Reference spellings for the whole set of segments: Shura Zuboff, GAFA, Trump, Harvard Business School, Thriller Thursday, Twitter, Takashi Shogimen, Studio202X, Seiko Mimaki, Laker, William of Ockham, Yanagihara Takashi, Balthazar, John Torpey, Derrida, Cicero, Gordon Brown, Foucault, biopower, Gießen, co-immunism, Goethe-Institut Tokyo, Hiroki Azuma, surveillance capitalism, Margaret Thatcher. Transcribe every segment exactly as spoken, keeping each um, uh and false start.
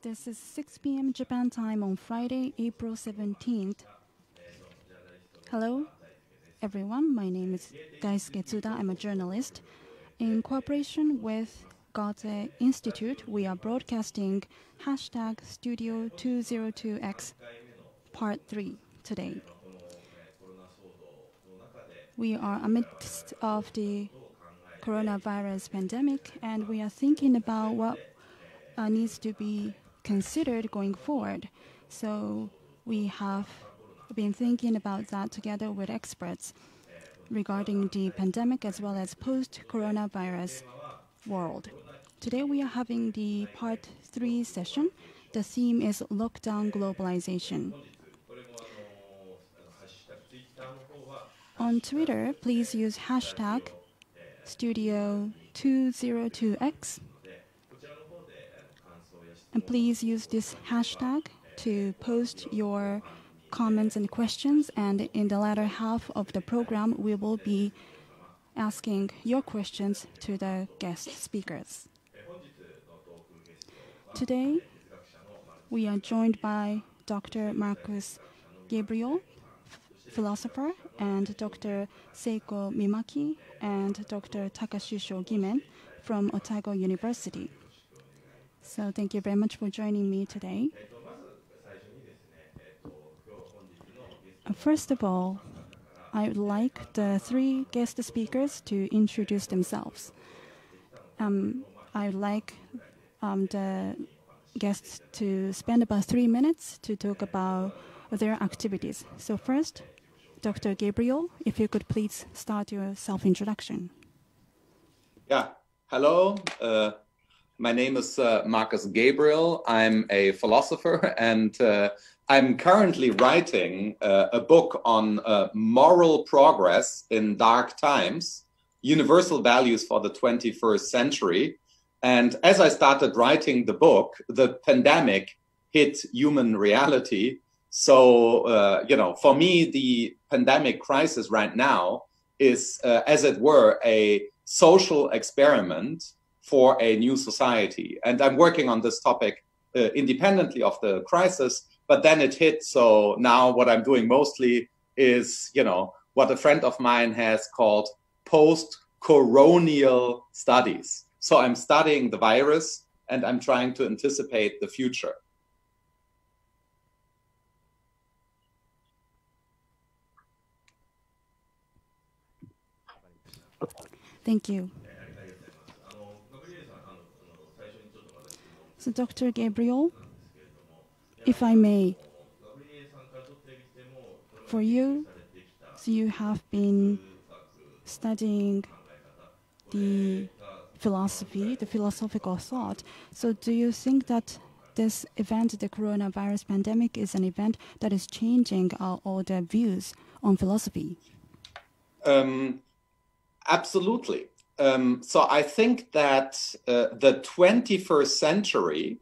This is six p m Japan time on Friday, April seventeenth. Hello, everyone. My name is Daisuke Tsuda. I'm a journalist. In cooperation with Goethe-Institut, we are broadcasting hashtag Studio two oh two X Part three today. We are amidst of the coronavirus pandemic, and we are thinking about what uh, needs to be considered going forward. So we have been thinking about that together with experts regarding the pandemic as well as post-coronavirus world. Today we are having the Part three session. The theme is Lockdown Globalization. On Twitter, please use hashtag Studio two oh two X, and please use this hashtag to post your comments and questions, and in the latter half of the program we will be asking your questions to the guest speakers. Today we are joined by Doctor Marcus Gabriel, philosopher, and Doctor Seiko Mimaki and Doctor Takashi Shogimen from Otago University. So thank you very much for joining me today. First of all, I would like the three guest speakers to introduce themselves. Um, I would like um, the guests to spend about three minutes to talk about their activities. So first, Doctor Gabriel, if you could please start your self-introduction. Yeah, hello. Uh, my name is uh, Marcus Gabriel. I'm a philosopher, and uh, I'm currently writing uh, a book on uh, moral progress in dark times, universal values for the twenty-first century. And as I started writing the book, the pandemic hit human reality. So, uh, you know, for me, the pandemic crisis right now is, uh, as it were, a social experiment for a new society. And I'm working on this topic uh, independently of the crisis, but then it hit. So now what I'm doing mostly is, you know, what a friend of mine has called post-coronial studies. So I'm studying the virus, and I'm trying to anticipate the future. Thank you. So, Doctor Gabriel, if I may, for you, so you have been studying the philosophy, the philosophical thought. So do you think that this event, the coronavirus pandemic, is an event that is changing our older views on philosophy? Um, Absolutely. Um, so I think that uh, the twenty-first century,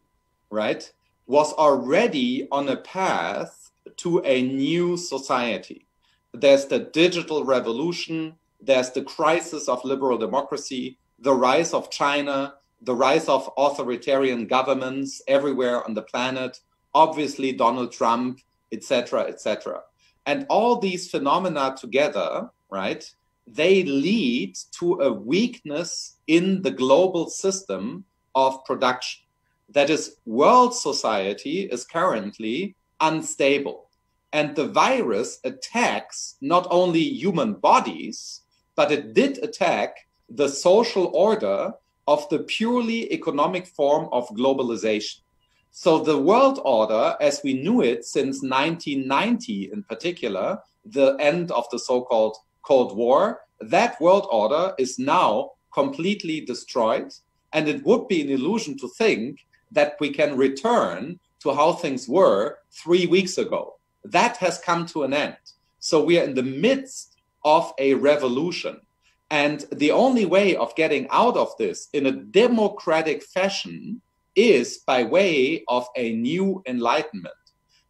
right, was already on a path to a new society. There's the digital revolution, there's the crisis of liberal democracy, the rise of China, the rise of authoritarian governments everywhere on the planet, obviously Donald Trump, et cetera, et cetera. And all these phenomena together, right, they lead to a weakness in the global system of production. That is, world society is currently unstable. And the virus attacks not only human bodies, but it did attack the social order of the purely economic form of globalization. So the world order, as we knew it since nineteen ninety in particular, the end of the so-called Cold War, that world order is now completely destroyed, and it would be an illusion to think that we can return to how things were three weeks ago. That has come to an end. So we are in the midst of a revolution, and the only way of getting out of this in a democratic fashion is by way of a new enlightenment.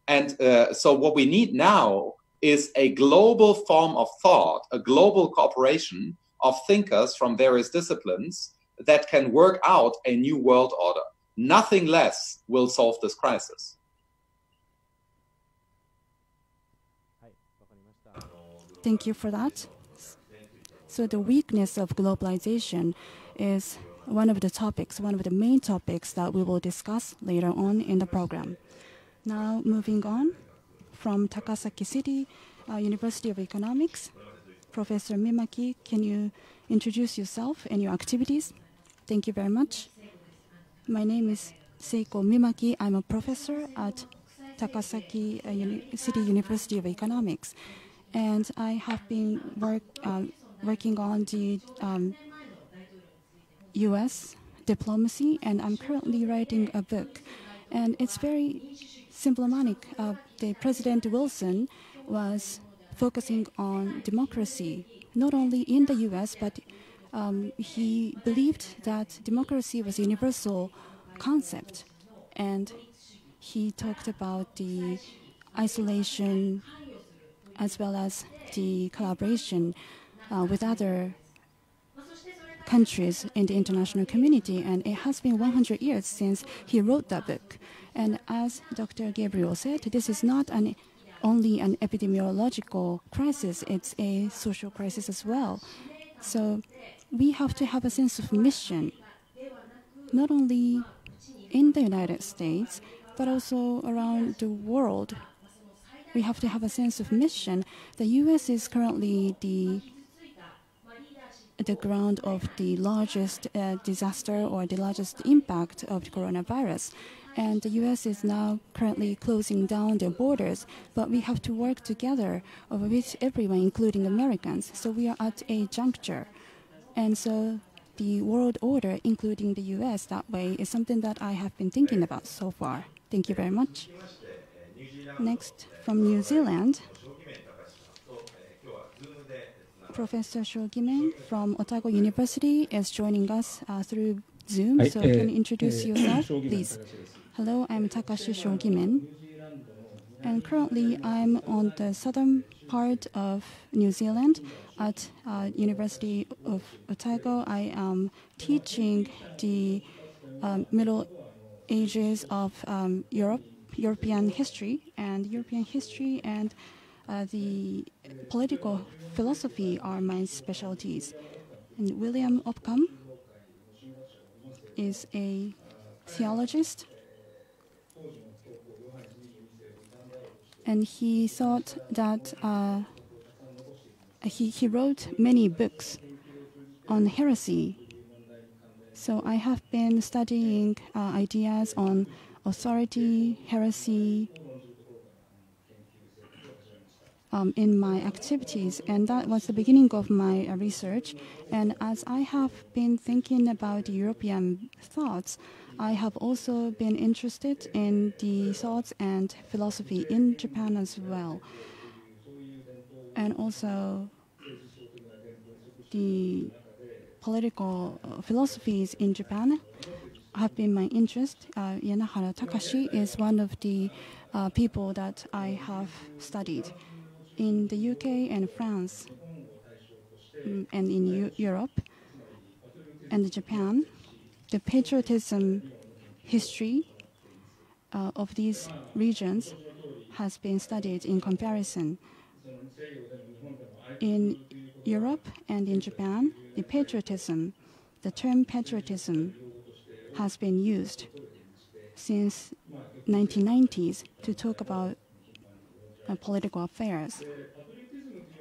And uh, so what we need now is a global form of thought, a global cooperation of thinkers from various disciplines that can work out a new world order. Nothing less will solve this crisis. Thank you for that. So the weakness of globalization is one of the topics, one of the main topics that we will discuss later on in the program. Now moving on from Takasaki City uh, University of Economics, Professor Mimaki, can you introduce yourself and your activities? Thank you very much. My name is Seiko Mimaki. I'm a professor at Takasaki uh, Uni City University of Economics. And I have been work, uh, working on the um, U S diplomacy, and I'm currently writing a book. And it's very symbolic. Uh, the President Wilson was focusing on democracy, not only in the U S, but um, he believed that democracy was a universal concept. And he talked about the isolation as well as the collaboration uh, with other countries in the international community. And it has been one hundred years since he wrote that book. And as Doctor Gabriel said, this is not an, only an epidemiological crisis, it's a social crisis as well. So we have to have a sense of mission, not only in the United States, but also around the world. We have to have a sense of mission. The U S is currently the, the ground of the largest uh, disaster or the largest impact of the coronavirus. And the U S is now currently closing down their borders, but we have to work together with everyone, including Americans. So we are at a juncture. And so the world order, including the U S, that way is something that I have been thinking about so far. Thank you very much. Next, from New Zealand, Professor Shogimen from Otago University is joining us uh, through Zoom. So can you introduce yourself, please? Hello, I'm Takashi Shogimen. And currently, I'm on the southern part of New Zealand at uh, University of Otago. I am teaching the um, Middle Ages of um, Europe. European history and European history and uh, the political philosophy are my specialties. And William of Ockham is a theologist, and he thought that uh, he he wrote many books on heresy. So I have been studying uh, ideas on authority, heresy um, in my activities. And that was the beginning of my uh, research. And as I have been thinking about European thoughts, I have also been interested in the thoughts and philosophy in Japan as well. And also the political uh, philosophies in Japan have been my interest. Uh, Yanagihara Takashi is one of the uh, people that I have studied in the U K and France and in U Europe and Japan. The patriotism history uh, of these regions has been studied in comparison. In Europe and in Japan, the patriotism, the term patriotism has been used since nineteen nineties to talk about uh, political affairs.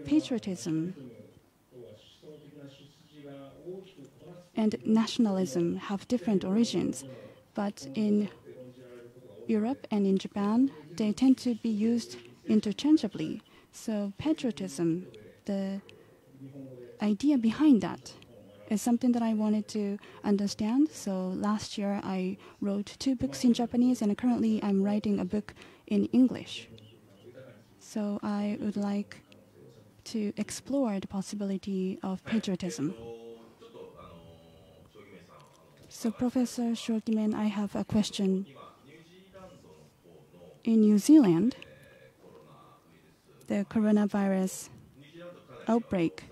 Patriotism and nationalism have different origins, but in Europe and in Japan, they tend to be used interchangeably. So patriotism, the idea behind that, is something that I wanted to understand. So last year I wrote two books in Japanese, and currently I'm writing a book in English. So I would like to explore the possibility of patriotism. So Professor Shogimen, I have a question. In New Zealand, the coronavirus outbreak,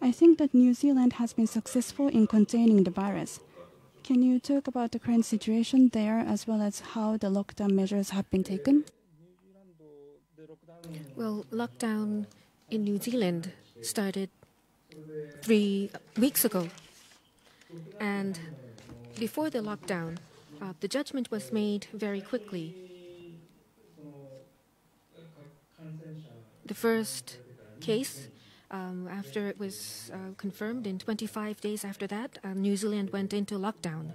I think that New Zealand has been successful in containing the virus. Can you talk about the current situation there as well as how the lockdown measures have been taken? Well, lockdown in New Zealand started three weeks ago. And before the lockdown, uh, the judgment was made very quickly. The first case, um, after it was uh, confirmed, in twenty-five days after that, uh, New Zealand went into lockdown.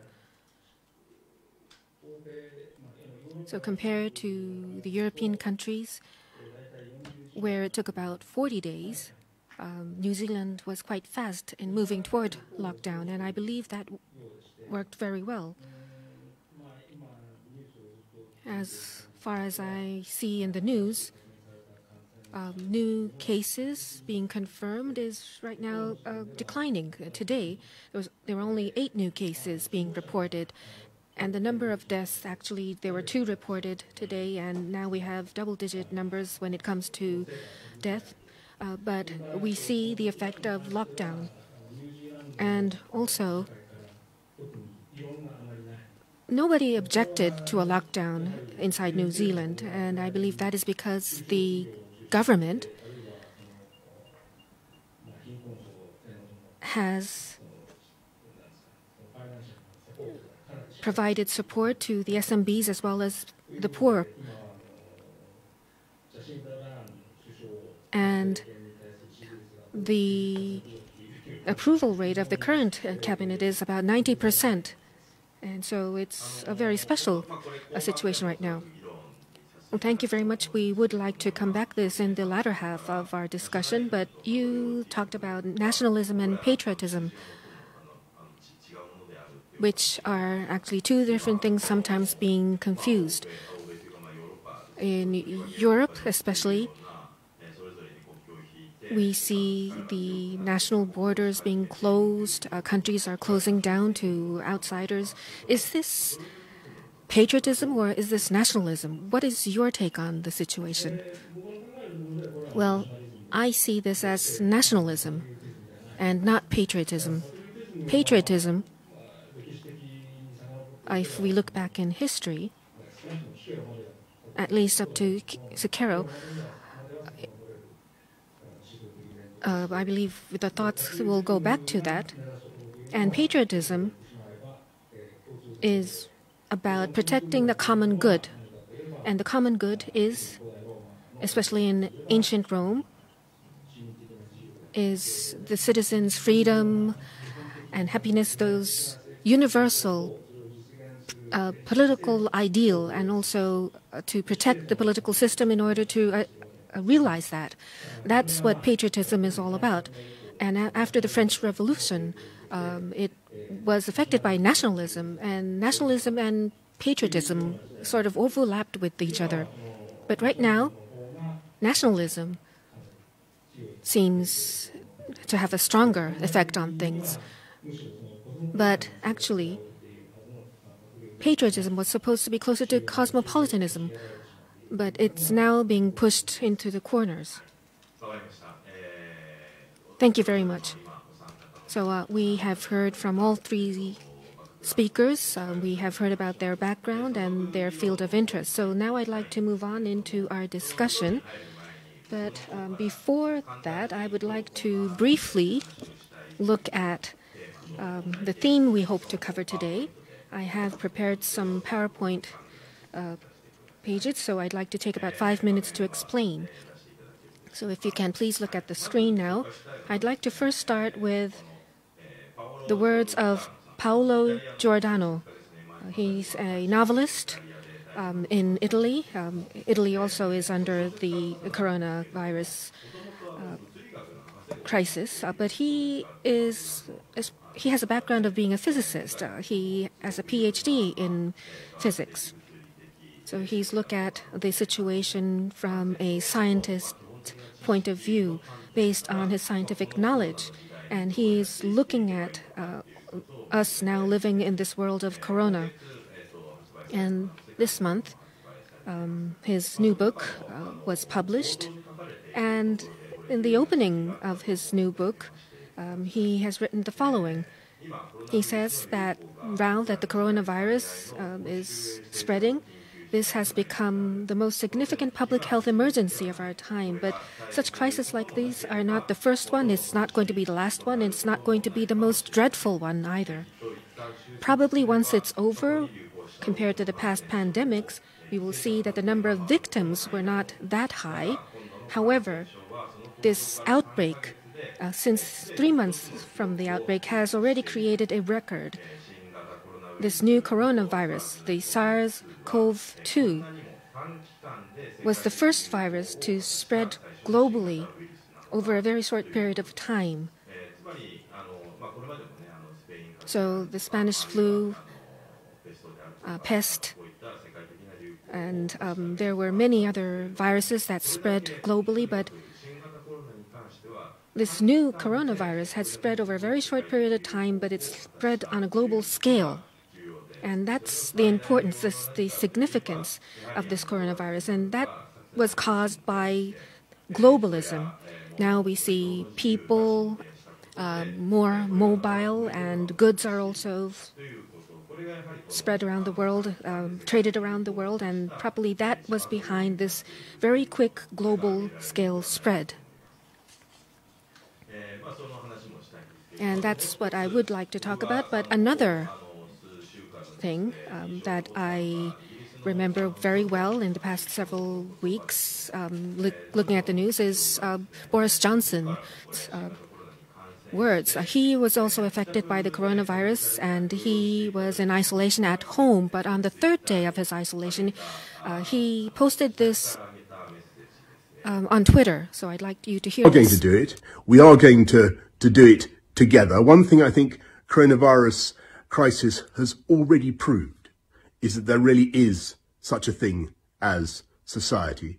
So compared to the European countries, where it took about forty days, um, New Zealand was quite fast in moving toward lockdown, and I believe that worked very well. As far as I see in the news, Um, new cases being confirmed is right now uh, declining. Today, there, was, there were only eight new cases being reported, and the number of deaths, actually, there were two reported today, and now we have double-digit numbers when it comes to death. Uh, but we see the effect of lockdown. And also, nobody objected to a lockdown inside New Zealand, and I believe that is because the government has provided support to the S M Bs as well as the poor. And the approval rate of the current cabinet is about ninety percent. And so it's a very special uh, situation right now. Well, thank you very much. We would like to come back to this in the latter half of our discussion, but you talked about nationalism and patriotism, which are actually two different things sometimes being confused. In Europe especially, we see the national borders being closed. Our countries are closing down to outsiders. Is this patriotism or is this nationalism? What is your take on the situation? Well, I see this as nationalism and not patriotism. Patriotism, if we look back in history, at least up to Seikero, uh, I believe the thoughts will go back to that. And patriotism is about protecting the common good. And the common good is, especially in ancient Rome, is the citizens' freedom and happiness, those universal uh, political ideal, and also uh, to protect the political system in order to uh, uh, realize that. That's what patriotism is all about. And a after the French Revolution, Um, it was affected by nationalism, and nationalism and patriotism sort of overlapped with each other. But right now, nationalism seems to have a stronger effect on things. But actually, patriotism was supposed to be closer to cosmopolitanism, but it's now being pushed into the corners. Thank you very much. So uh, we have heard from all three speakers. Uh, we have heard about their background and their field of interest. So now I'd like to move on into our discussion. But um, before that, I would like to briefly look at um, the theme we hope to cover today. I have prepared some PowerPoint uh, pages, so I'd like to take about five minutes to explain. So if you can please look at the screen now. I'd like to first start with the words of Paolo Giordano. He's a novelist um, in Italy. Um, Italy also is under the coronavirus uh, crisis, uh, but he is, is he has a background of being a physicist. Uh, he has a P H D in physics, so he's looked at the situation from a scientist point of view based on his scientific knowledge. And he's looking at uh, us now living in this world of corona. And this month, um, his new book uh, was published. And in the opening of his new book, um, he has written the following. He says that now that the coronavirus um, is spreading, this has become the most significant public health emergency of our time. But such crises like these are not the first one, it's not going to be the last one, it's not going to be the most dreadful one either. Probably once it's over, compared to the past pandemics, we will see that the number of victims were not that high. However, this outbreak, uh, since three months from the outbreak, has already created a record. This new coronavirus, the SARS CoV two, was the first virus to spread globally over a very short period of time. So the Spanish flu, uh, pest, and um, there were many other viruses that spread globally, but this new coronavirus had spread over a very short period of time, but it spread on a global scale. And that's the importance, this, the significance of this coronavirus. And that was caused by globalism. Now we see people uh, more mobile, and goods are also spread around the world, um, traded around the world. And probably that was behind this very quick global scale spread. And that's what I would like to talk about. But another thing um, that I remember very well in the past several weeks, um, look, looking at the news, is uh, Boris Johnson's uh, words. He was also affected by the coronavirus, and he was in isolation at home. But on the third day of his isolation, uh, he posted this um, on Twitter. So I'd like you to hear this. We're going to do it. We are going to, to do it together. One thing I think coronavirus crisis has already proved is that there really is such a thing as society.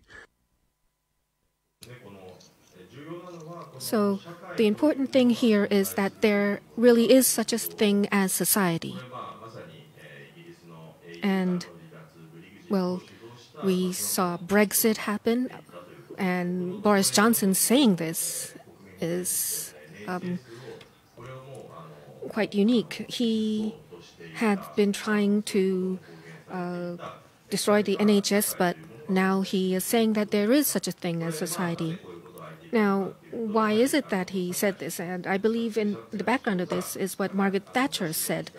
So the important thing here is that there really is such a thing as society. And, well, we saw Brexit happen, and Boris Johnson saying this is um, quite unique. He had been trying to uh, destroy the N H S, but now he is saying that there is such a thing as society. Now, why is it that he said this? And I believe in the background of this is what Margaret Thatcher said.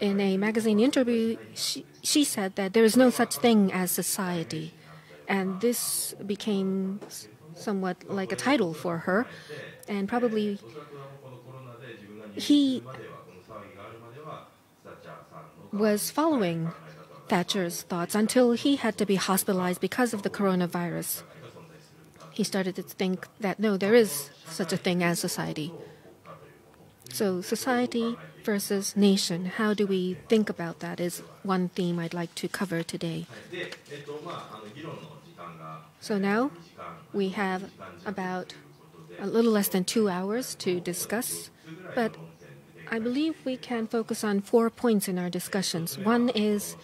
In a magazine interview, she, she said that there is no such thing as society. And this became somewhat like a title for her, and probably he was following Thatcher's thoughts until he had to be hospitalized because of the coronavirus. He started to think that, no, there is such a thing as society. So society versus nation, how do we think about that, is one theme I'd like to cover today. So now we have about a little less than two hours to discuss, but I believe we can focus on four points in our discussions. One is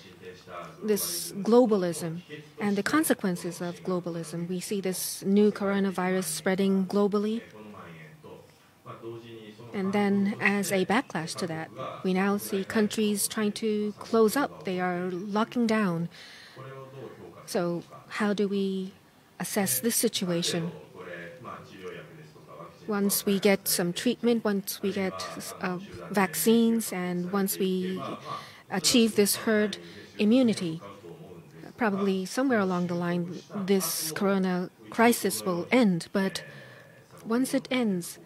this globalism and the consequences of globalism. We see this new coronavirus spreading globally, and then as a backlash to that, we now see countries trying to close up. They are locking down. So how do we assess this situation? Once we get some treatment, once we get uh, vaccines, and once we achieve this herd immunity, probably somewhere along the line this corona crisis will end. But once it ends,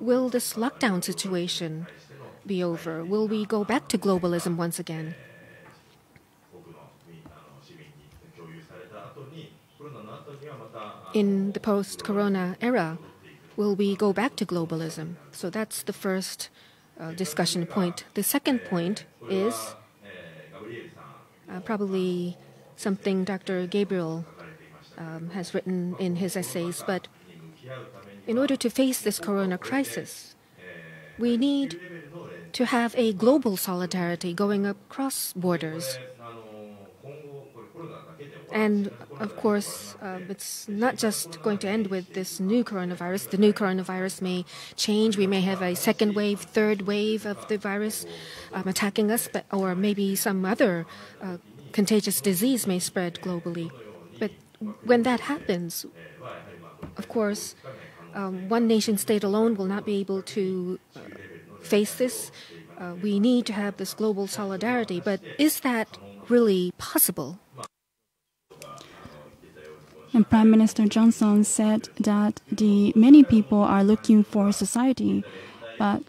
will this lockdown situation be over? Will we go back to globalism once again? In the post-corona era, will we go back to globalism? So that's the first uh, discussion point. The second point is uh, probably something Doctor Gabriel um, has written in his essays, but in order to face this corona crisis, we need to have a global solidarity going across borders. And of course, uh, it's not just going to end with this new coronavirus. The new coronavirus may change. We may have a second wave, third wave of the virus um, attacking us, but, or maybe some other uh, contagious disease may spread globally. But when that happens, of course, um, one nation state alone will not be able to uh, face this. Uh, we need to have this global solidarity. But is that really possible? And Prime Minister Johnson said that the many people are looking for society, but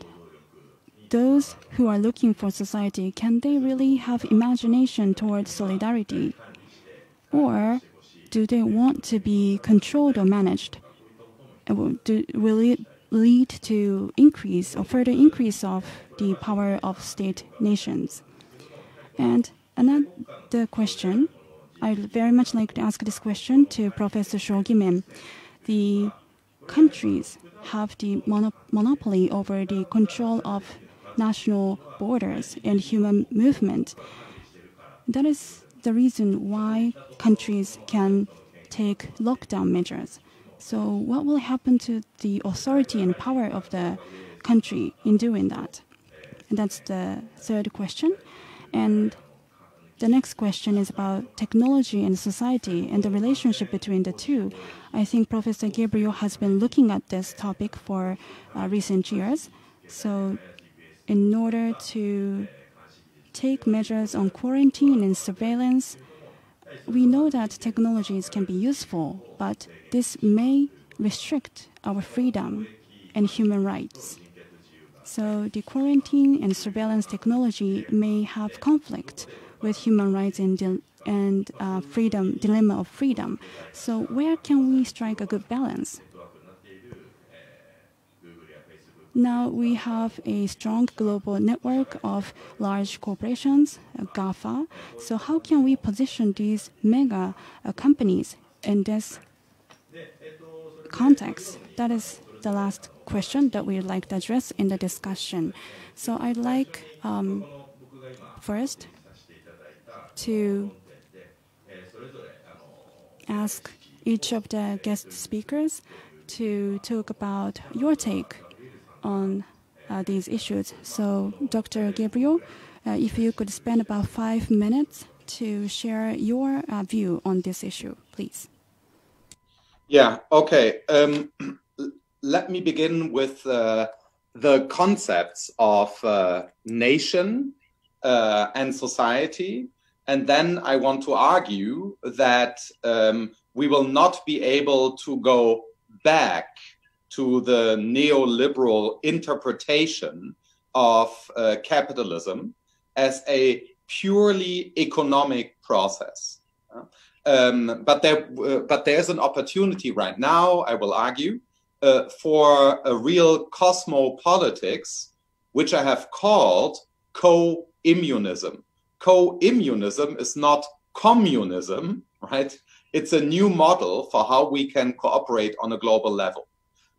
those who are looking for society, can they really have imagination towards solidarity? Or do they want to be controlled or managed? Will it lead to increase or further increase of the power of state nations? And another question, I'd very much like to ask this question to Professor Shogimen. The countries have the mono monopoly over the control of national borders and human movement. That is the reason why countries can take lockdown measures. So what will happen to the authority and power of the country in doing that? And that's the third question. And the next question is about technology and society and the relationship between the two. I think Professor Gabriel has been looking at this topic for uh, recent years. So in order to take measures on quarantine and surveillance, we know that technologies can be useful, but this may restrict our freedom and human rights. So the quarantine and surveillance technology may have conflict with human rights and, dil and uh, freedom, dilemma of freedom. So where can we strike a good balance? Now we have a strong global network of large corporations, uh, GAFA. So how can we position these mega uh, companies in this context? That is the last question that we would like to address in the discussion. So I'd like um, first to ask each of the guest speakers to talk about your take on uh, these issues. So, Doctor Gabriel, uh, if you could spend about five minutes to share your uh, view on this issue, please. Yeah, okay. Um, let me begin with uh, the concepts of uh, nation uh, and society. And then I want to argue that um, we will not be able to go back to the neoliberal interpretation of uh, capitalism as a purely economic process. Um, but there, uh, but there's an opportunity right now, I will argue, uh, for a real cosmopolitics, which I have called co-immunism. Co-immunism is not communism, right? It's a new model for how we can cooperate on a global level.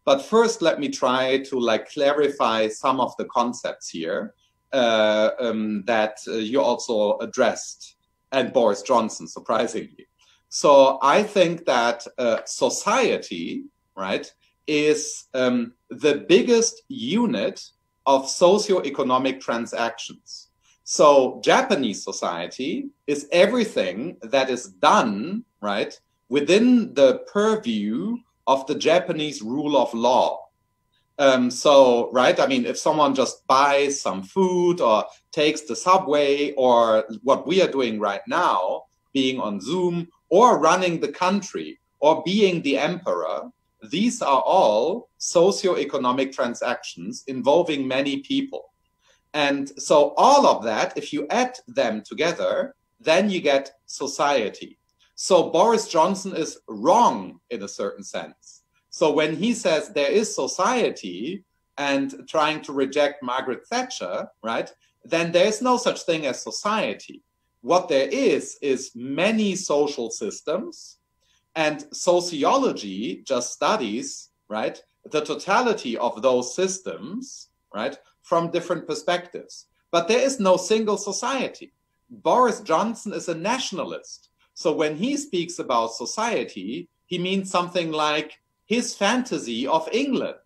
But first, let me try to like clarify some of the concepts here uh, um, that uh, you also addressed, and Boris Johnson, surprisingly. So I think that uh, society, right, is um, the biggest unit of socioeconomic transactions. So Japanese society is everything that is done, right, within the purview of the Japanese rule of law. Um, so, right, I mean, if someone just buys some food or takes the subway or what we are doing right now, being on Zoom or running the country or being the emperor, these are all socioeconomic transactions involving many people. And so all of that, if you add them together, then you get society. So Boris Johnson is wrong in a certain sense. So when he says there is society and trying to reject Margaret Thatcher, right, then there is no such thing as society. What there is, is many social systems, and sociology just studies, right, the totality of those systems, right, from different perspectives. But there is no single society. Boris Johnson is a nationalist. So when he speaks about society, he means something like his fantasy of England,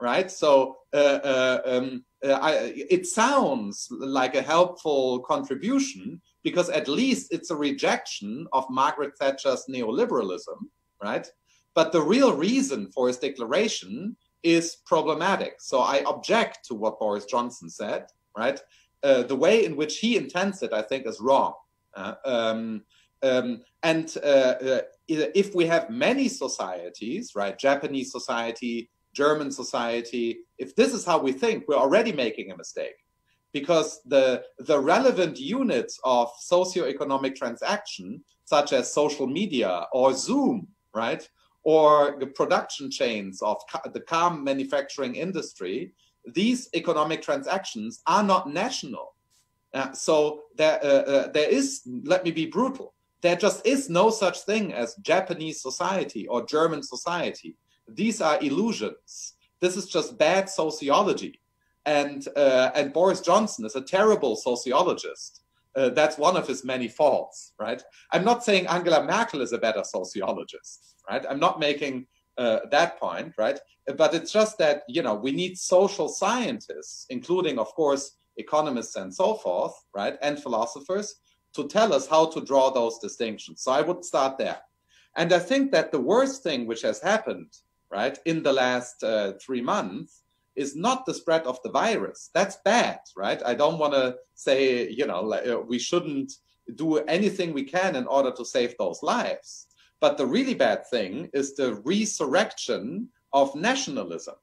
right? So uh, uh, um, uh, I, it sounds like a helpful contribution because at least it's a rejection of Margaret Thatcher's neoliberalism, right? But the real reason for his declaration is problematic. So I object to what Boris Johnson said, right? Uh, the way in which he intends it, I think, is wrong. Uh, um, um, and uh, uh, if we have many societies, right, Japanese society, German society, if this is how we think, we're already making a mistake, because the, the relevant units of socioeconomic transaction, such as social media or Zoom, right, or the production chains of ca- the car manufacturing industry, these economic transactions are not national. Uh, so there, uh, uh, there is, let me be brutal, there just is no such thing as Japanese society or German society. These are illusions. This is just bad sociology. And, uh, and Boris Johnson is a terrible sociologist. Uh, that's one of his many faults, right? I'm not saying Angela Merkel is a better sociologist, right? I'm not making uh, that point, right? But it's just that, you know, we need social scientists, including, of course, economists and so forth, right? And philosophers to tell us how to draw those distinctions. So I would start there. And I think that the worst thing which has happened, right, in the last uh, three months is not the spread of the virus. That's bad, right? I don't want to say, you know, like, uh, we shouldn't do anything we can in order to save those lives. But the really bad thing is the resurrection of nationalism.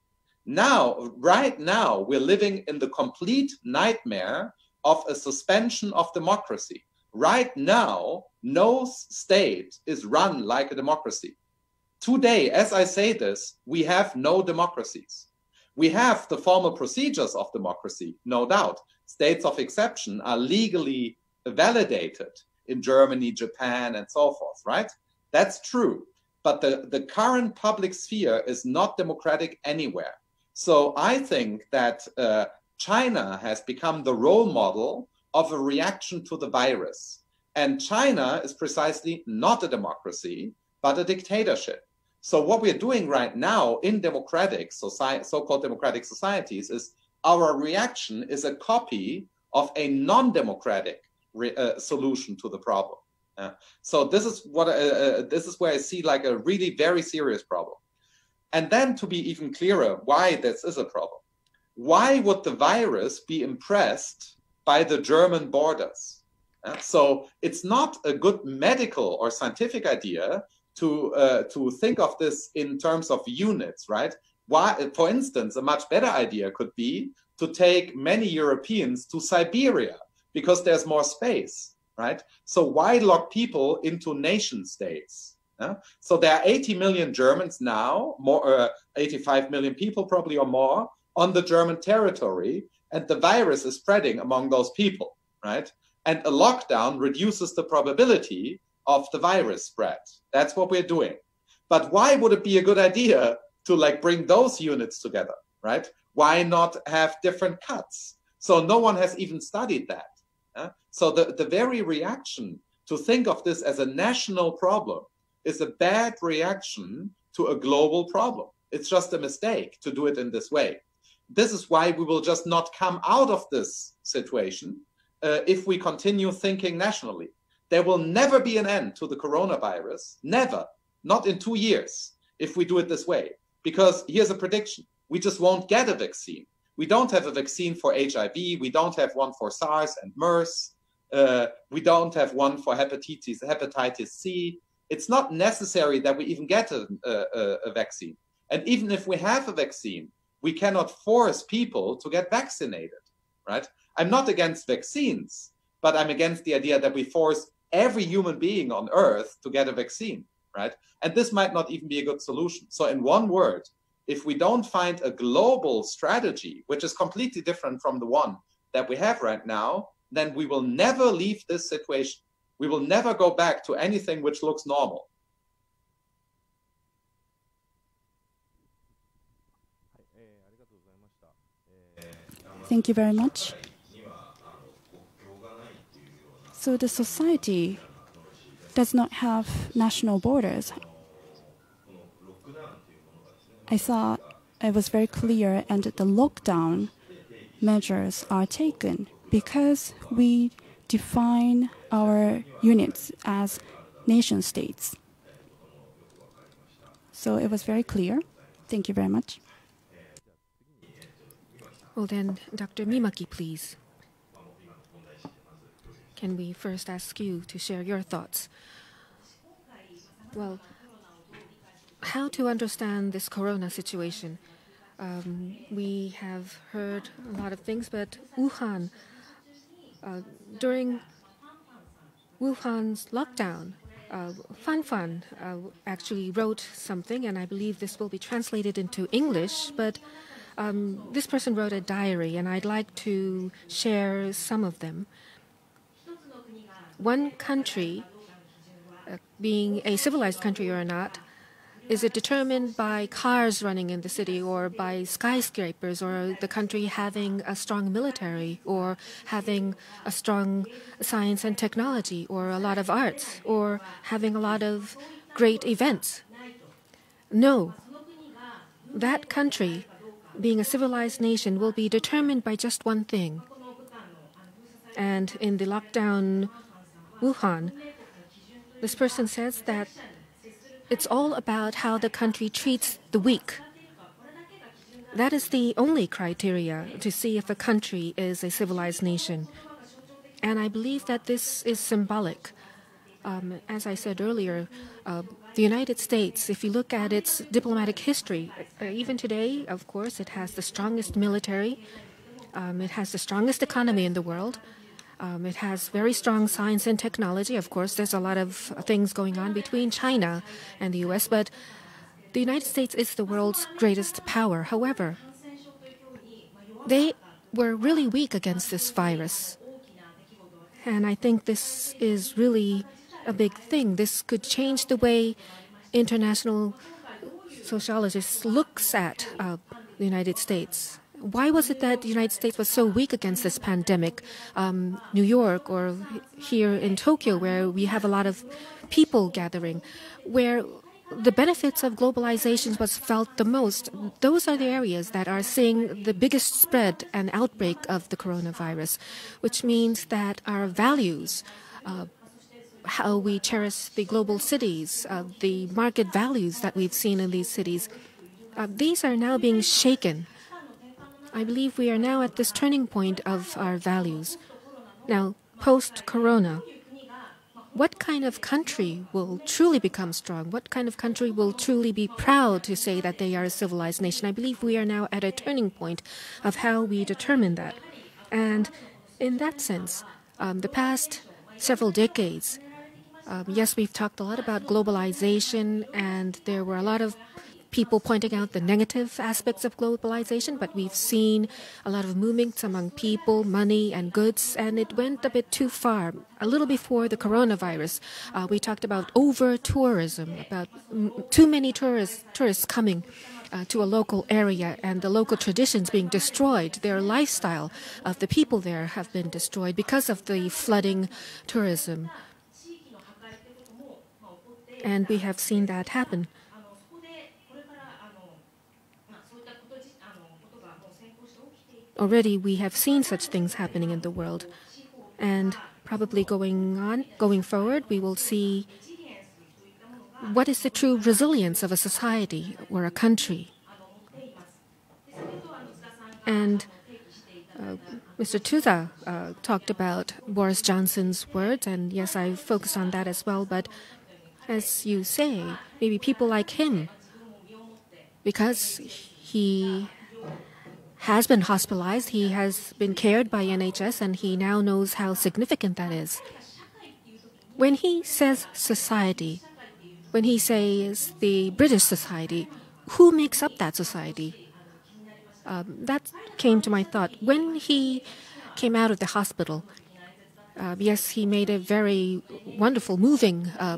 Now, right now, we're living in the complete nightmare of a suspension of democracy. Right now, no state is run like a democracy. Today, as I say this, we have no democracies. We have the formal procedures of democracy, no doubt. States of exception are legally validated in Germany, Japan, and so forth, right? That's true. But the, the current public sphere is not democratic anywhere. So I think that uh, China has become the role model of a reaction to the virus. And China is precisely not a democracy, but a dictatorship. So what we're doing right now in democratic society, so-called democratic societies, is our reaction is a copy of a non-democratic re- uh, solution to the problem. Uh, so this is what uh, uh, this is where I see like a really very serious problem. And then to be even clearer, why this is a problem? Why would the virus be impressed by the German borders? Uh, so it's not a good medical or scientific idea to uh, to think of this in terms of units, right? Why, for instance, a much better idea could be to take many Europeans to Siberia because there's more space, right? So why lock people into nation states? Uh? So there are eighty million Germans now, more uh, eighty-five million people probably or more on the German territory, and the virus is spreading among those people, right? And a lockdown reduces the probability of the virus spread. That's what we're doing. But why would it be a good idea to like bring those units together, right? Why not have different cuts? So no one has even studied that. Uh? So the, the very reaction to think of this as a national problem is a bad reaction to a global problem. It's just a mistake to do it in this way. This is why we will just not come out of this situation uh, if we continue thinking nationally. There will never be an end to the coronavirus, never, not in two years, if we do it this way. Because here's a prediction, we just won't get a vaccine. We don't have a vaccine for H I V, we don't have one for SARS and MERS, uh, we don't have one for hepatitis, hepatitis C. It's not necessary that we even get a, a, a vaccine. And even if we have a vaccine, we cannot force people to get vaccinated, right? I'm not against vaccines, but I'm against the idea that we force every human being on earth to get a vaccine, right? And this might not even be a good solution. So in one word, if we don't find a global strategy, which is completely different from the one that we have right now, then we will never leave this situation. We will never go back to anything which looks normal. Thank you very much. So the society does not have national borders. I thought it was very clear, and the lockdown measures are taken because we define our units as nation states. So it was very clear. Thank you very much. Well then, Doctor Mimaki, please. Can we first ask you to share your thoughts? Well, how to understand this corona situation? Um, we have heard a lot of things, but Wuhan, uh, during Wuhan's lockdown, uh, Fang Fang uh, actually wrote something, and I believe this will be translated into English, but um, this person wrote a diary, and I'd like to share some of them. One country, uh, being a civilized country or not, is it determined by cars running in the city or by skyscrapers or the country having a strong military or having a strong science and technology or a lot of arts or having a lot of great events? No. That country, being a civilized nation, will be determined by just one thing. And in the lockdown Wuhan, this person says that it's all about how the country treats the weak. That is the only criteria to see if a country is a civilized nation. And I believe that this is symbolic. Um, as I said earlier, uh, the United States, if you look at its diplomatic history, uh, even today, of course, it has the strongest military, um, it has the strongest economy in the world. Um, it has very strong science and technology. Of course, there's a lot of things going on between China and the U S, but the United States is the world's greatest power. However, they were really weak against this virus. And I think this is really a big thing. This could change the way international sociologists looks at uh, the United States. Why was it that the United States was so weak against this pandemic? Um, New York or here in Tokyo, where we have a lot of people gathering, where the benefits of globalization was felt the most. Those are the areas that are seeing the biggest spread and outbreak of the coronavirus, which means that our values, uh, how we cherish the global cities, uh, the market values that we've seen in these cities, uh, these are now being shaken. I believe we are now at this turning point of our values. Now, post-corona, what kind of country will truly become strong? What kind of country will truly be proud to say that they are a civilized nation? I believe we are now at a turning point of how we determine that. And in that sense, um, the past several decades, um, yes, we've talked a lot about globalization, and there were a lot of people pointing out the negative aspects of globalization, but we've seen a lot of movements among people, money, and goods, and it went a bit too far. A little before the coronavirus, uh, we talked about over-tourism, about m too many tourists, tourists coming uh, to a local area and the local traditions being destroyed. Their lifestyle of the people there have been destroyed because of the flooding tourism. And we have seen that happen. Already we have seen such things happening in the world, and probably going on, going forward, we will see what is the true resilience of a society or a country. And uh, Mister Tsuda uh, talked about Boris Johnson's words, and yes, I focused on that as well, but as you say, maybe people like him, because he has been hospitalized, he has been cared by N H S, and he now knows how significant that is. When he says society, when he says the British society, who makes up that society? Um, that came to my thought. When he came out of the hospital, uh, yes, he made a very wonderful, moving uh,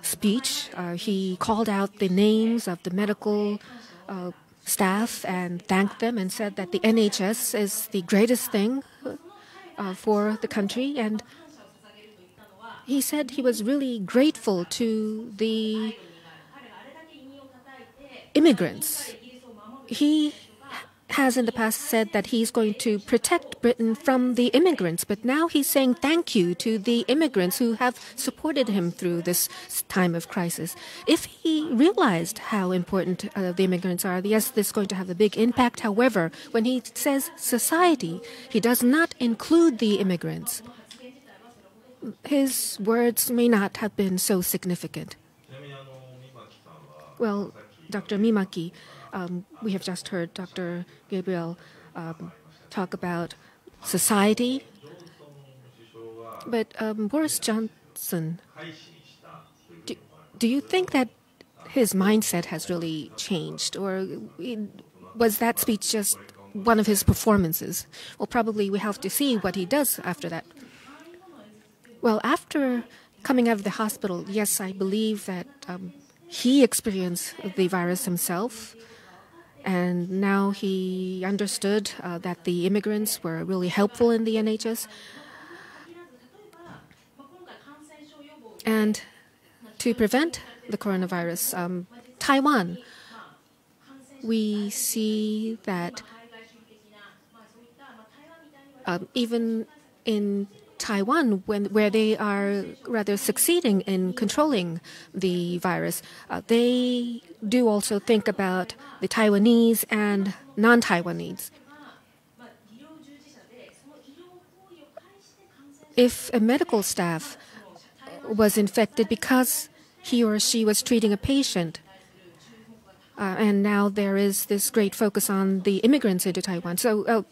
speech. Uh, he called out the names of the medical uh, staff and thanked them and said that the N H S is the greatest thing uh, for the country. And he said he was really grateful to the immigrants. He has in the past said that he's going to protect Britain from the immigrants, but now he's saying thank you to the immigrants who have supported him through this time of crisis. If he realized how important uh, the immigrants are, yes, this is going to have a big impact. However, when he says society, he does not include the immigrants. His words may not have been so significant. Well, Doctor Mimaki, Um, we have just heard Doctor Gabriel um, talk about society, but um, Boris Johnson, do, do you think that his mindset has really changed, or was that speech just one of his performances? Well, probably we have to see what he does after that. Well, after coming out of the hospital, yes, I believe that um, he experienced the virus himself. And now he understood uh, that the immigrants were really helpful in the N H S. And to prevent the coronavirus, um, Taiwan, we see that um, even in Taiwan, when, where they are rather succeeding in controlling the virus, uh, they do also think about the Taiwanese and non-Taiwanese. If a medical staff was infected because he or she was treating a patient, uh, and now there is this great focus on the immigrants into Taiwan. So, oh,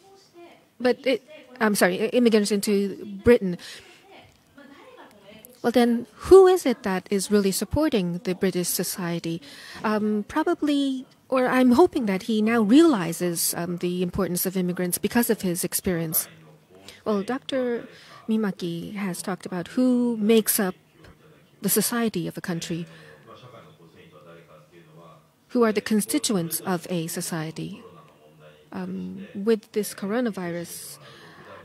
but it, I'm sorry, immigrants into Britain. Well, then, who is it that is really supporting the British society? Um, probably, or I'm hoping that he now realizes um, the importance of immigrants because of his experience. Well, Doctor Mimaki has talked about who makes up the society of a country, who are the constituents of a society. Um, with this coronavirus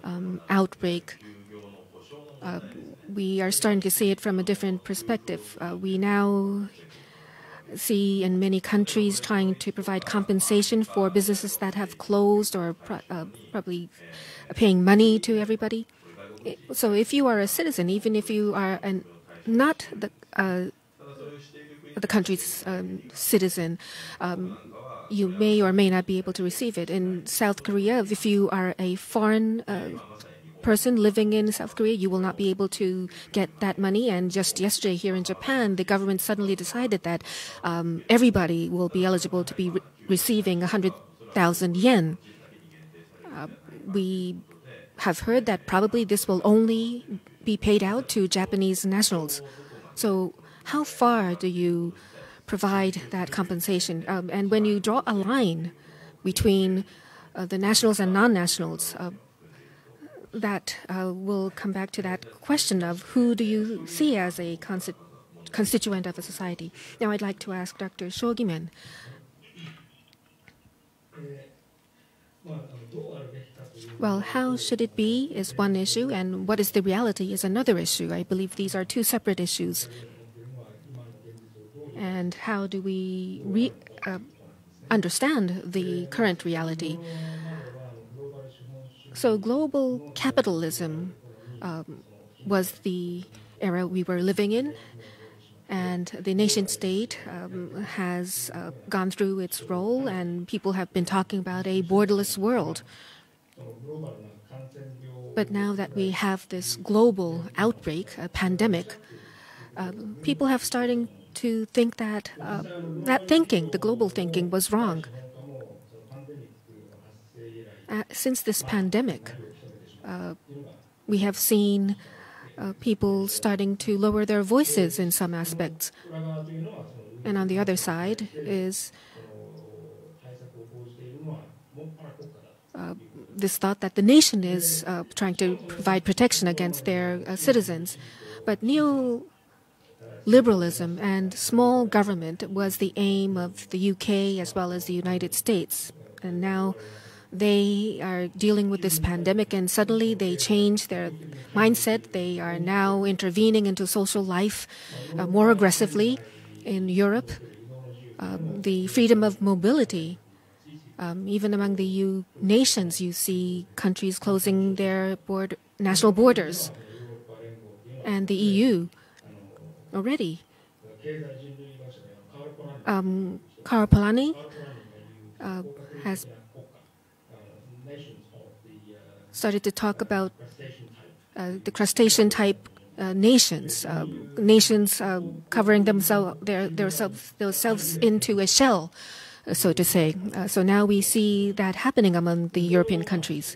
um, outbreak, uh, we are starting to see it from a different perspective. Uh, we now see in many countries trying to provide compensation for businesses that have closed or pro uh, probably paying money to everybody. So if you are a citizen, even if you are an, not the, uh, the country's um, citizen, um, you may or may not be able to receive it. In South Korea, if you are a foreign uh, person living in South Korea, you will not be able to get that money. And just yesterday here in Japan, the government suddenly decided that um, everybody will be eligible to be re receiving one hundred thousand yen. Uh, we have heard that probably this will only be paid out to Japanese nationals. So how far do you provide that compensation? Um, and when you draw a line between uh, the nationals and non-nationals, uh, that uh, will come back to that question of who do you see as a constitu constituent of a society. Now I'd like to ask Doctor Shogimen. Well, how should it be is one issue, and what is the reality is another issue. I believe these are two separate issues. And how do we re, uh, understand the current reality? So global capitalism um, was the era we were living in, and the nation state um, has uh, gone through its role, and people have been talking about a borderless world. But now that we have this global outbreak, a pandemic, um, people have starting to think that uh, that thinking, the global thinking, was wrong. Uh, since this pandemic, uh, we have seen uh, people starting to lower their voices in some aspects. And on the other side is uh, this thought that the nation is uh, trying to provide protection against their uh, citizens. But neo liberalism and small government was the aim of the U K as well as the United States. And now they are dealing with this pandemic, and suddenly they change their mindset. They are now intervening into social life uh, more aggressively in Europe. Uh, the freedom of mobility, um, even among the E U nations, you see countries closing their border, national borders. And the E U already. Um, Karl Polanyi uh, has started to talk about uh, the crustacean-type uh, nations, uh, nations uh, covering themselves, their, their self, themselves into a shell, uh, so to say. Uh, so now we see that happening among the European countries.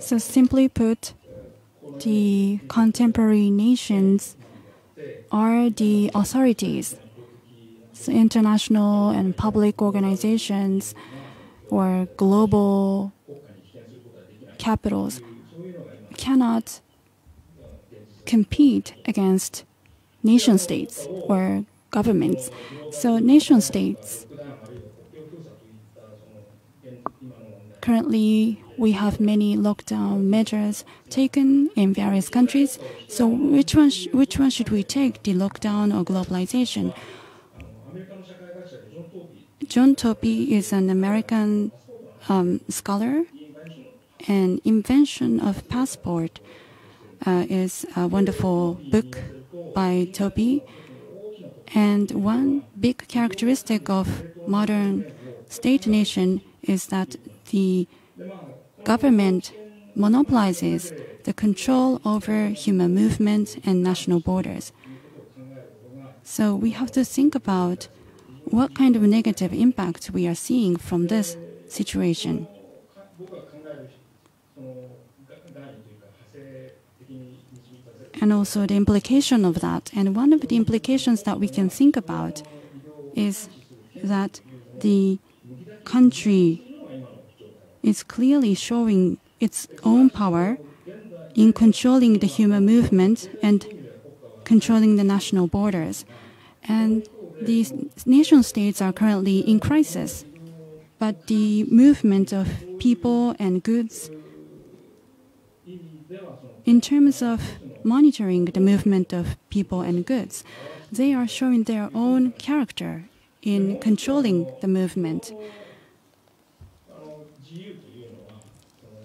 So simply put, the contemporary nations are the authorities, so international and public organizations or global capitals cannot compete against nation states or governments. So nation states, currently we have many lockdown measures taken in various countries. So which one, sh which one should we take, the lockdown or globalization? John Torpey is an American um, scholar, and Invention of Passport uh, is a wonderful book by Torpey. And one big characteristic of modern state-nation is that the government monopolizes the control over human movement and national borders. So we have to think about what kind of negative impact we are seeing from this situation. And also the implication of that. And one of the implications that we can think about is that the country is clearly showing its own power in controlling the human movement and controlling the national borders. And these nation states are currently in crisis, but the movement of people and goods, in terms of monitoring the movement of people and goods, they are showing their own character in controlling the movement.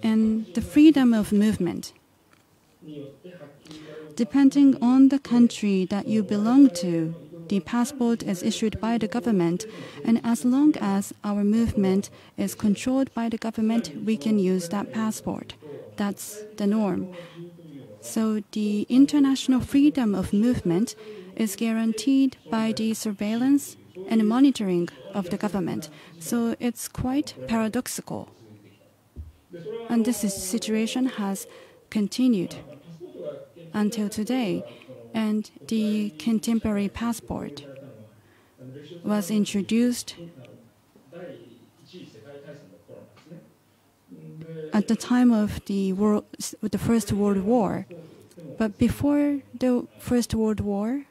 And the freedom of movement, depending on the country that you belong to, the passport is issued by the government, and as long as our movement is controlled by the government, we can use that passport. That's the norm. So the international freedom of movement is guaranteed by the surveillance and monitoring of the government. So it's quite paradoxical. And this situation has continued until today, and the contemporary passport was introduced at the time of the, world, the First World War. But before the First World War,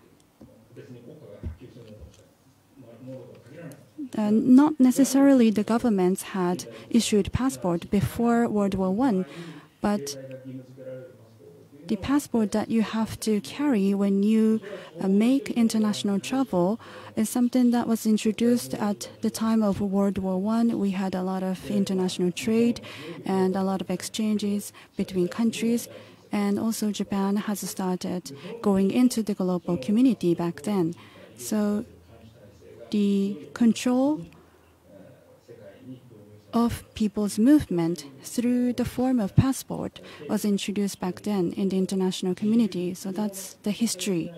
Uh, not necessarily the governments had issued passport before World War One, but the passport that you have to carry when you uh, make international travel is something that was introduced at the time of World War One. We had a lot of international trade and a lot of exchanges between countries, and also Japan has started going into the global community back then. So the control of people's movement through the form of passport was introduced back then in the international community. So that's the history.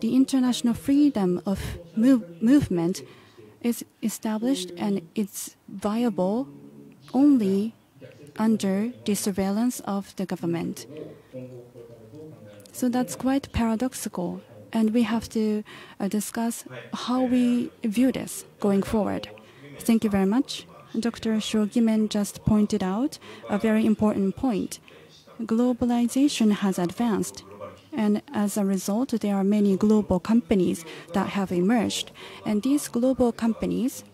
The international freedom of move movement is established, and it's viable only under the surveillance of the government. So that's quite paradoxical. And we have to uh, discuss how we view this going forward. Thank you very much. Doctor Shogimen just pointed out a very important point. Globalization has advanced, and as a result, there are many global companies that have emerged. And these global companies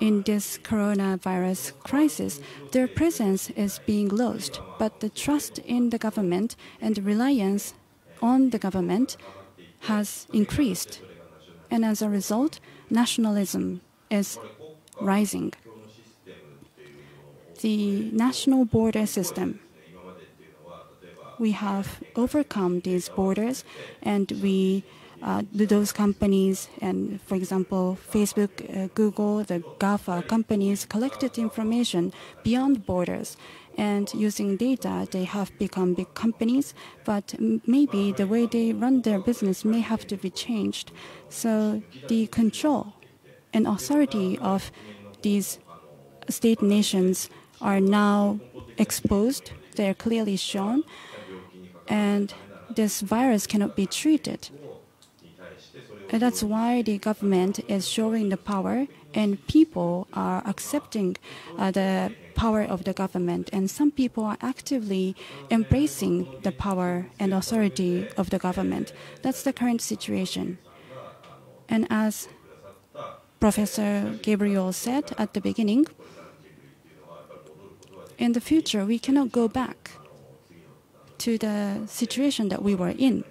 in this coronavirus crisis, their presence is being lost, but the trust in the government and the reliance on the government has increased. And as a result, nationalism is rising. The national border system. We have overcome these borders, and we Uh, those companies and, for example, Facebook, uh, Google, the GAFA companies collected information beyond borders. And using data, they have become big companies, but maybe the way they run their business may have to be changed. So the control and authority of these state nations are now exposed. They are clearly shown. And this virus cannot be treated. And that's why the government is showing the power, and people are accepting uh, the power of the government. And some people are actively embracing the power and authority of the government. That's the current situation. And as Professor Gabriel said at the beginning, in the future, we cannot go back to the situation that we were in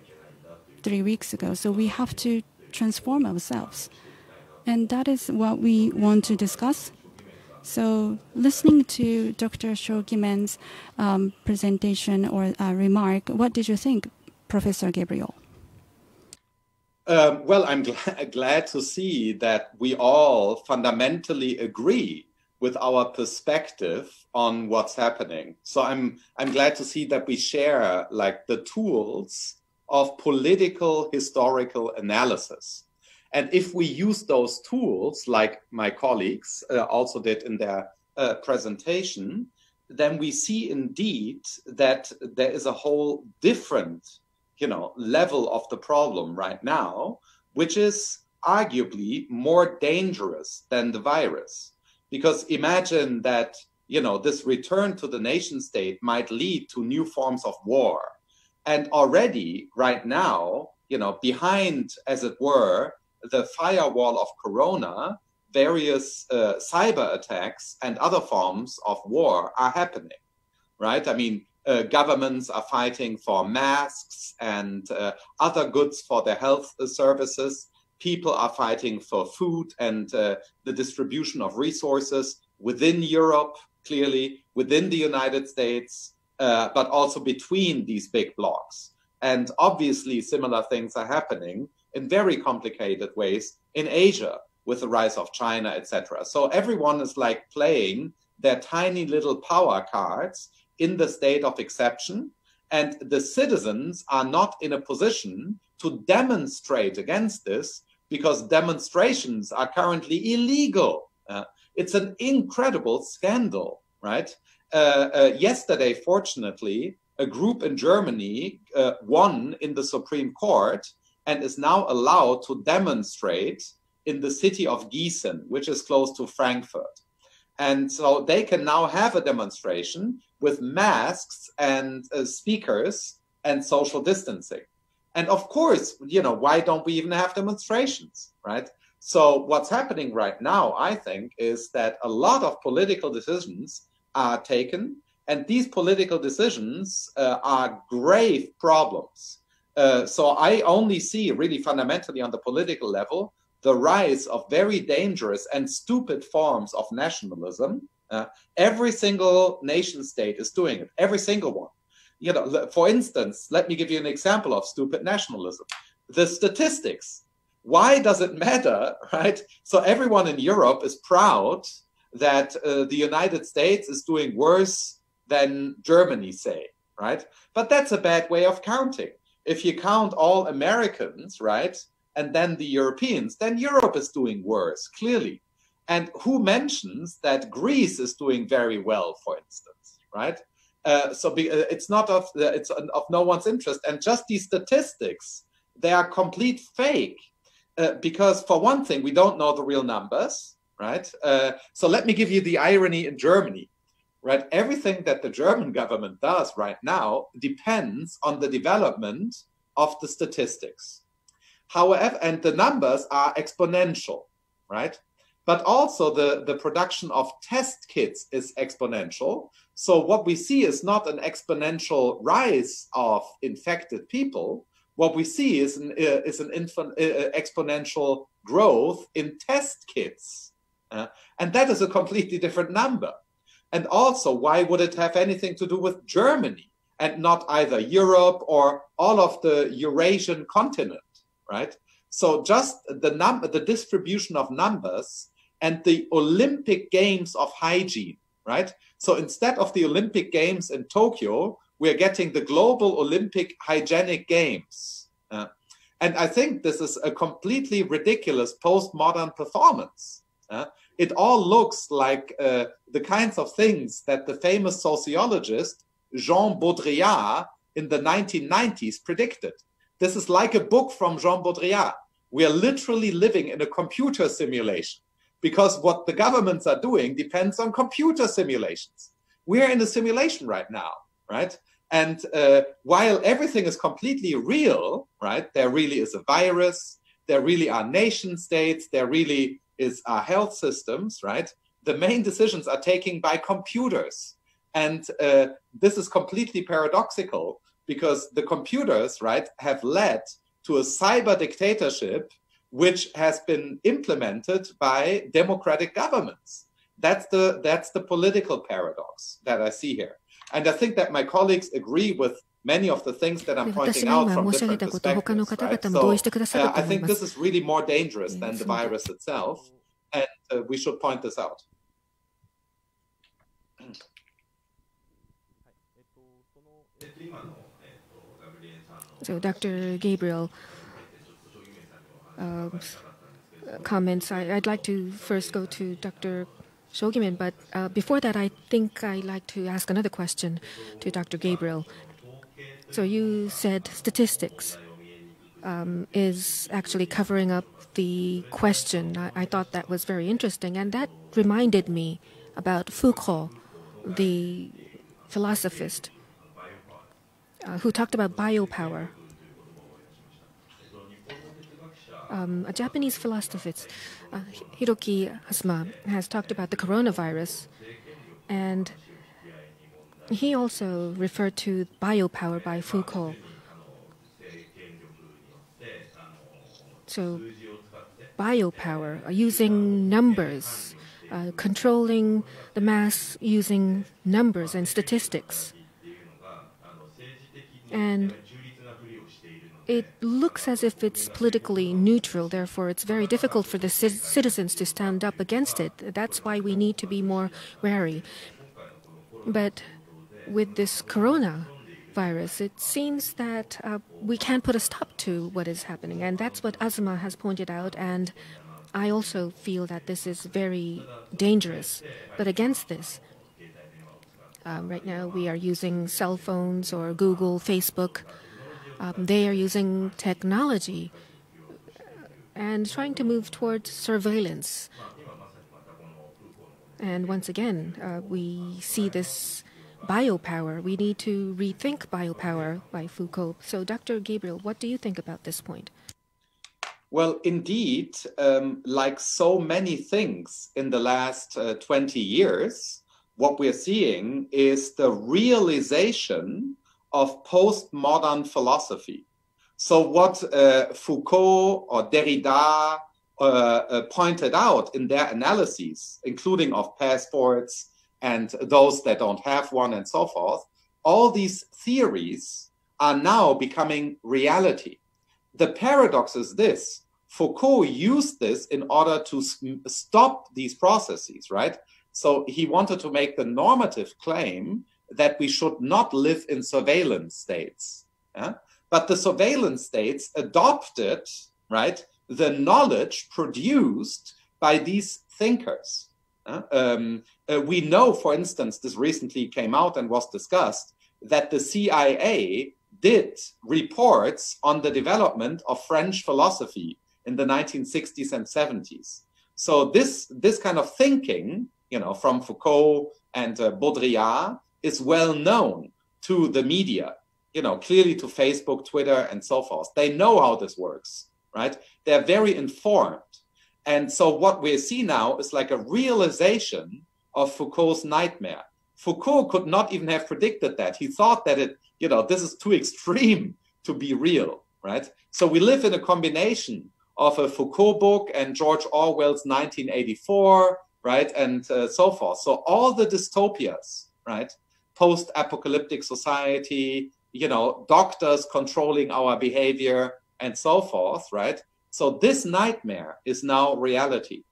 three weeks ago. So we have to transform ourselves. And that is what we want to discuss. So listening to Doctor Shogimen's um, presentation or uh, remark, what did you think, Professor Gabriel? Uh, well, I'm gl- glad to see that we all fundamentally agree with our perspective on what's happening. So I'm, I'm glad to see that we share like the tools of political historical analysis. And if we use those tools, like my colleagues uh, also did in their uh, presentation, then we see indeed that there is a whole different, you know, level of the problem right now, which is arguably more dangerous than the virus. Because imagine that, you know, this return to the nation state might lead to new forms of war. And already, right now, you know, behind, as it were, the firewall of Corona, various uh, cyber attacks and other forms of war are happening, right? I mean, uh, governments are fighting for masks and uh, other goods for their health services. People are fighting for food and uh, the distribution of resources within Europe, clearly, within the United States, Uh, but also between these big blocks. And obviously, similar things are happening in very complicated ways in Asia with the rise of China, et cetera. So everyone is like playing their tiny little power cards in the state of exception. And the citizens are not in a position to demonstrate against this because demonstrations are currently illegal. Uh, it's an incredible scandal, right? Uh, uh, yesterday, fortunately, a group in Germany uh, won in the Supreme Court and is now allowed to demonstrate in the city of Gießen, which is close to Frankfurt. And so they can now have a demonstration with masks and uh, speakers and social distancing. And of course, you know, why don't we even have demonstrations, right? So what's happening right now, I think, is that a lot of political decisions are taken, and these political decisions uh, are grave problems. Uh, so I only see, really fundamentally on the political level, the rise of very dangerous and stupid forms of nationalism. Uh, every single nation state is doing it, every single one. You know, for instance, let me give you an example of stupid nationalism. The statistics. Why does it matter, right? So everyone in Europe is proud that uh, the United States is doing worse than Germany, say, right? But that's a bad way of counting. If you count all Americans, right, and then the Europeans, then Europe is doing worse, clearly. And who mentions that Greece is doing very well, for instance, right? Uh, so be, uh, it's not of the, it's of no one's interest. And just these statistics, they are complete fake, uh, because for one thing, we don't know the real numbers. Right. Uh, so let me give you the irony in Germany. Right. Everything that the German government does right now depends on the development of the statistics. However, and the numbers are exponential. Right. But also the, the production of test kits is exponential. So what we see is not an exponential rise of infected people. What we see is an, uh, is an infant, uh, exponential growth in test kits. Uh, and that is a completely different number. And also, why would it have anything to do with Germany and not either Europe or all of the Eurasian continent, right? So just the number, the distribution of numbers and the Olympic Games of hygiene, right? So instead of the Olympic Games in Tokyo, we're getting the global Olympic hygienic games. Uh, and I think this is a completely ridiculous postmodern performance. Uh, it all looks like uh, the kinds of things that the famous sociologist Jean Baudrillard in the nineteen nineties predicted. This is like a book from Jean Baudrillard. We are literally living in a computer simulation because what the governments are doing depends on computer simulations. We are in a simulation right now, right? And uh, while everything is completely real, right? There really is a virus. There really are nation states. There really is our health systems, right? The main decisions are taken by computers. And uh, this is completely paradoxical, because the computers, right, have led to a cyber dictatorship, which has been implemented by democratic governments. That's the, that's the political paradox that I see here. And I think that my colleagues agree with many of the things that I'm pointing out from different perspectives, right? So, uh, I think this is really more dangerous than the virus itself, and uh, we should point this out. So Doctor Gabriel uh, comments. I, I'd like to first go to Doctor Shogimen, but uh, before that, I think I'd like to ask another question to Doctor Gabriel. So you said statistics um, is actually covering up the question. I, I thought that was very interesting, and that reminded me about Foucault, the philosophist, Uh, who talked about biopower. Um, a Japanese philosophist, uh, Hiroki Azuma, has talked about the coronavirus, and he also referred to biopower by Foucault. So biopower, uh, using numbers, uh, controlling the mass using numbers and statistics. And it looks as if it's politically neutral, therefore it's very difficult for the citizens to stand up against it. That's why we need to be more wary. But with this coronavirus, it seems that uh, we can't put a stop to what is happening. And that's what Azuma has pointed out, and I also feel that this is very dangerous. But against this, Um, right now, we are using cell phones or Google, Facebook. Um, they are using technology and trying to move towards surveillance. And once again, uh, we see this biopower. We need to rethink biopower by Foucault. So, Doctor Gabriel, what do you think about this point? Well, indeed, um, like so many things in the last uh, twenty years, what we're seeing is the realization of postmodern philosophy. So what uh, Foucault or Derrida uh, uh, pointed out in their analyses, including of passports and those that don't have one and so forth, all these theories are now becoming reality. The paradox is this: Foucault used this in order to stop these processes, right? So he wanted to make the normative claim that we should not live in surveillance states. Yeah? But the surveillance states adopted, right, the knowledge produced by these thinkers. Yeah? Um, uh, we know, for instance, this recently came out and was discussed, that the C I A did reports on the development of French philosophy in the nineteen sixties and seventies. So this, this kind of thinking, you know, from Foucault and uh, Baudrillard, is well known to the media, you know, clearly to Facebook, Twitter, and so forth. They know how this works, right? They're very informed. And so what we see now is like a realization of Foucault's nightmare. Foucault could not even have predicted that. He thought that it, you know, this is too extreme to be real, right? So we live in a combination of a Foucault book and George Orwell's nineteen eighty-four, right, and uh, so forth. So all the dystopias, right, post-apocalyptic society, you know, doctors controlling our behavior and so forth, right? So this nightmare is now reality.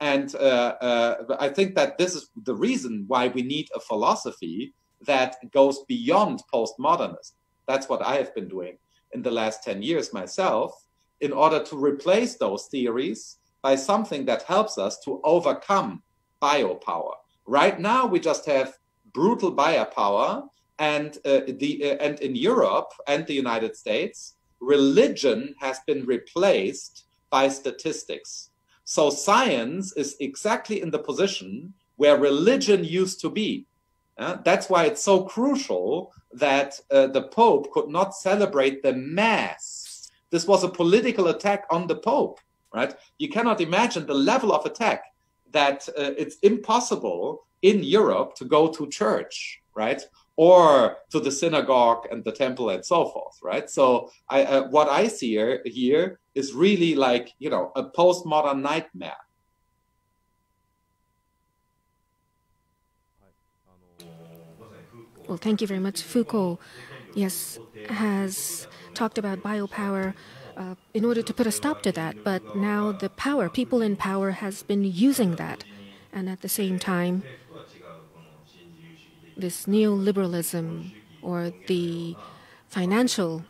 And uh, uh, I think that this is the reason why we need a philosophy that goes beyond postmodernism. That's what I have been doing in the last ten years myself, in order to replace those theories by something that helps us to overcome biopower. Right now, we just have brutal biopower, and, uh, the, uh, and in Europe and the United States, religion has been replaced by statistics. So science is exactly in the position where religion used to be. Uh, that's why it's so crucial that uh, the Pope could not celebrate the Mass. This was a political attack on the Pope, right? You cannot imagine the level of attack that uh, it's impossible in Europe to go to church, right? Or to the synagogue and the temple and so forth, right? So I, uh, what I see here, here is really like, you know, a postmodern nightmare. Well, thank you very much. Foucault, yes, has talked about biopower uh, in order to put a stop to that. But now the power, people in power, has been using that. And at the same time, this neoliberalism or the financial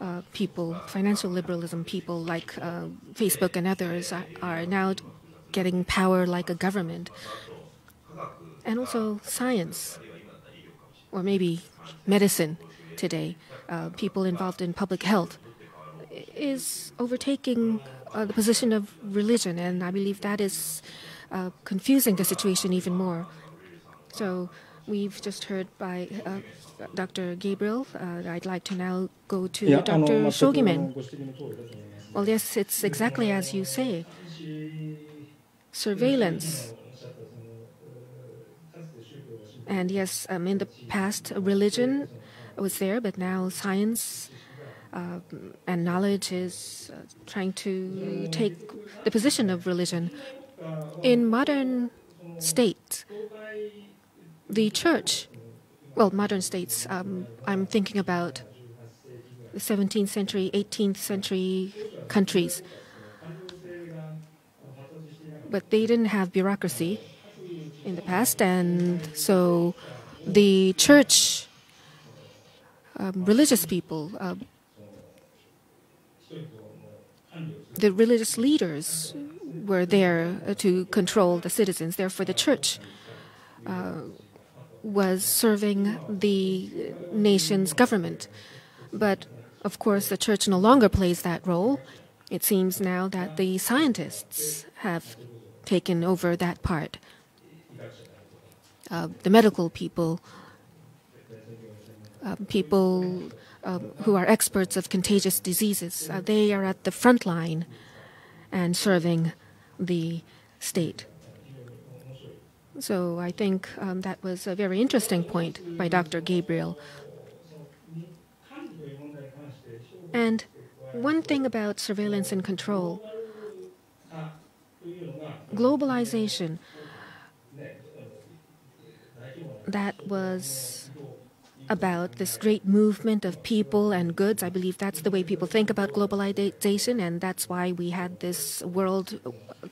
uh, people, financial liberalism people like uh, Facebook and others are, are now getting power like a government. And also science, or maybe medicine today, uh, people involved in public health, is overtaking uh, the position of religion. And I believe that is uh, confusing the situation even more. So we've just heard by uh, Doctor Gabriel. Uh, I'd like to now go to yeah, Doctor Shogimen. Well, yes, it's exactly as you say. Surveillance. And yes, um, in the past, religion was there, but now science uh, and knowledge is uh, trying to take the position of religion. In modern states, the church, well, modern states, um, I'm thinking about the seventeenth century, eighteenth century countries. But they didn't have bureaucracy in the past, and so the church, um, religious people, uh, the religious leaders were there to control the citizens. Therefore, the church uh, was serving the nation's government. But of course, the church no longer plays that role. It seems now that the scientists have taken over that part. Uh, the medical people, uh, people uh, who are experts of contagious diseases, uh, they are at the front line and serving the state. So I think um, that was a very interesting point by Doctor Gabriel. And one thing about surveillance and control, globalization, that was about this great movement of people and goods. I believe that's the way people think about globalization, and that's why we had this world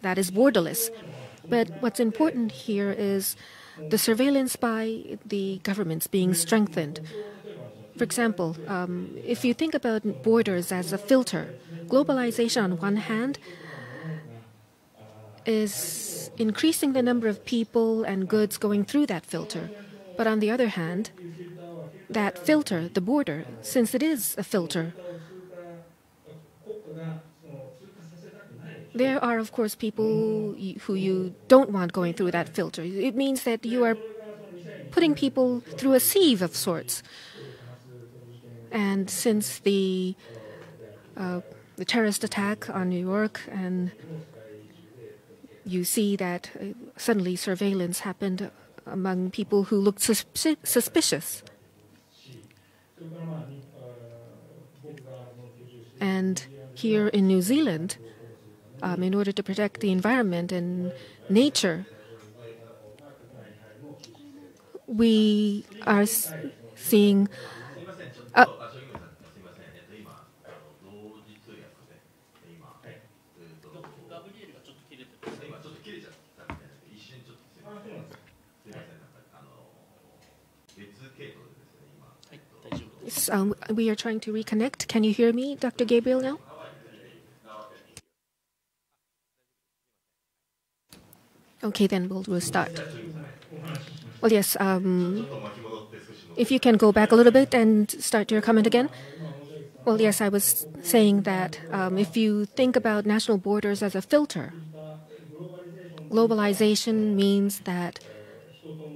that is borderless. But what's important here is the surveillance by the governments being strengthened. For example, um, if you think about borders as a filter, globalization on one hand is increasing the number of people and goods going through that filter. But on the other hand, that filter, the border, since it is a filter, there are, of course, people who you don't want going through that filter. It means that you are putting people through a sieve of sorts. And since the, uh, the terrorist attack on New York and you see that uh, suddenly surveillance happened among people who looked susp suspicious. And here in New Zealand, um, in order to protect the environment and nature, we are seeing... Uh, Um, we are trying to reconnect. Can you hear me, Doctor Gabriel, now? Okay, then we'll, we'll start. Well, yes, um, if you can go back a little bit and start your comment again. Well, yes, I was saying that um, if you think about national borders as a filter, globalization means that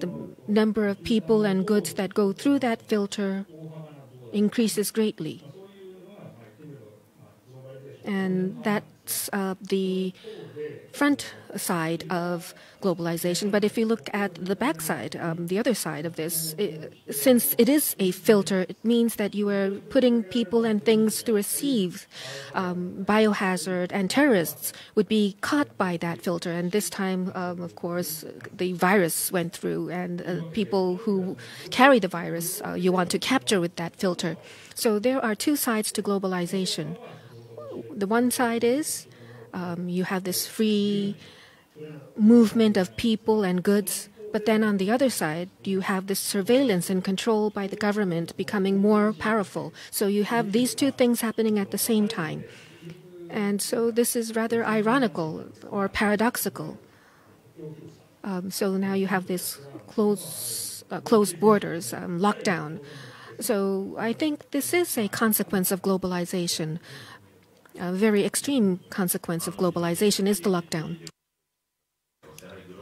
the number of people and goods that go through that filter increases greatly. And that's uh, the front side of globalization. But if you look at the back side, um, the other side of this, it, since it is a filter, it means that you are putting people and things through a sieve. Um, biohazard and terrorists would be caught by that filter. And this time, um, of course, the virus went through, and uh, people who carry the virus uh, you want to capture with that filter. So there are two sides to globalization. The one side is um, you have this free movement of people and goods, but then on the other side, you have this surveillance and control by the government becoming more powerful. So you have these two things happening at the same time. And so this is rather ironical or paradoxical. Um, so now you have this close, uh, closed borders, um, lockdown. So I think this is a consequence of globalization. A very extreme consequence of globalization is the lockdown.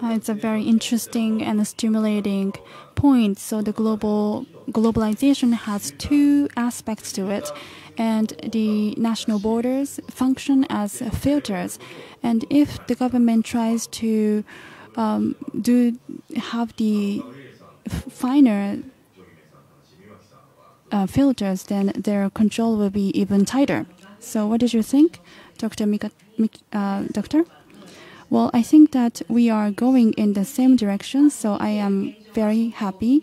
It's a very interesting and stimulating point. So the global globalization has two aspects to it, and the national borders function as filters. And if the government tries to um, do have the finer uh, filters, then their control will be even tighter. So what did you think, Doctor Mika, uh, Doctor? Well, I think that we are going in the same direction, so I am very happy.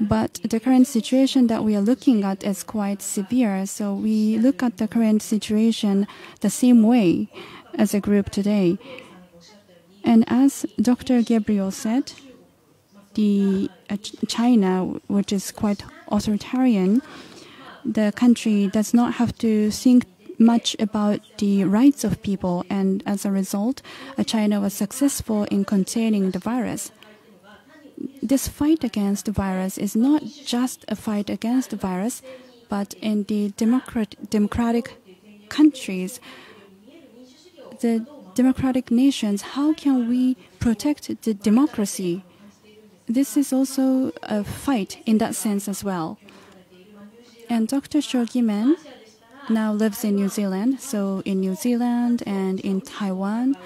But the current situation that we are looking at is quite severe, so we look at the current situation the same way as a group today. And as Doctor Gabriel said, the uh, China, which is quite authoritarian, the country does not have to think much about the rights of people, and as a result, China was successful in containing the virus. This fight against the virus is not just a fight against the virus, but in the democrat democratic countries, the democratic nations, how can we protect the democracy? This is also a fight in that sense as well. And Doctor Shogimen now lives in New Zealand. So in New Zealand and in Taiwan,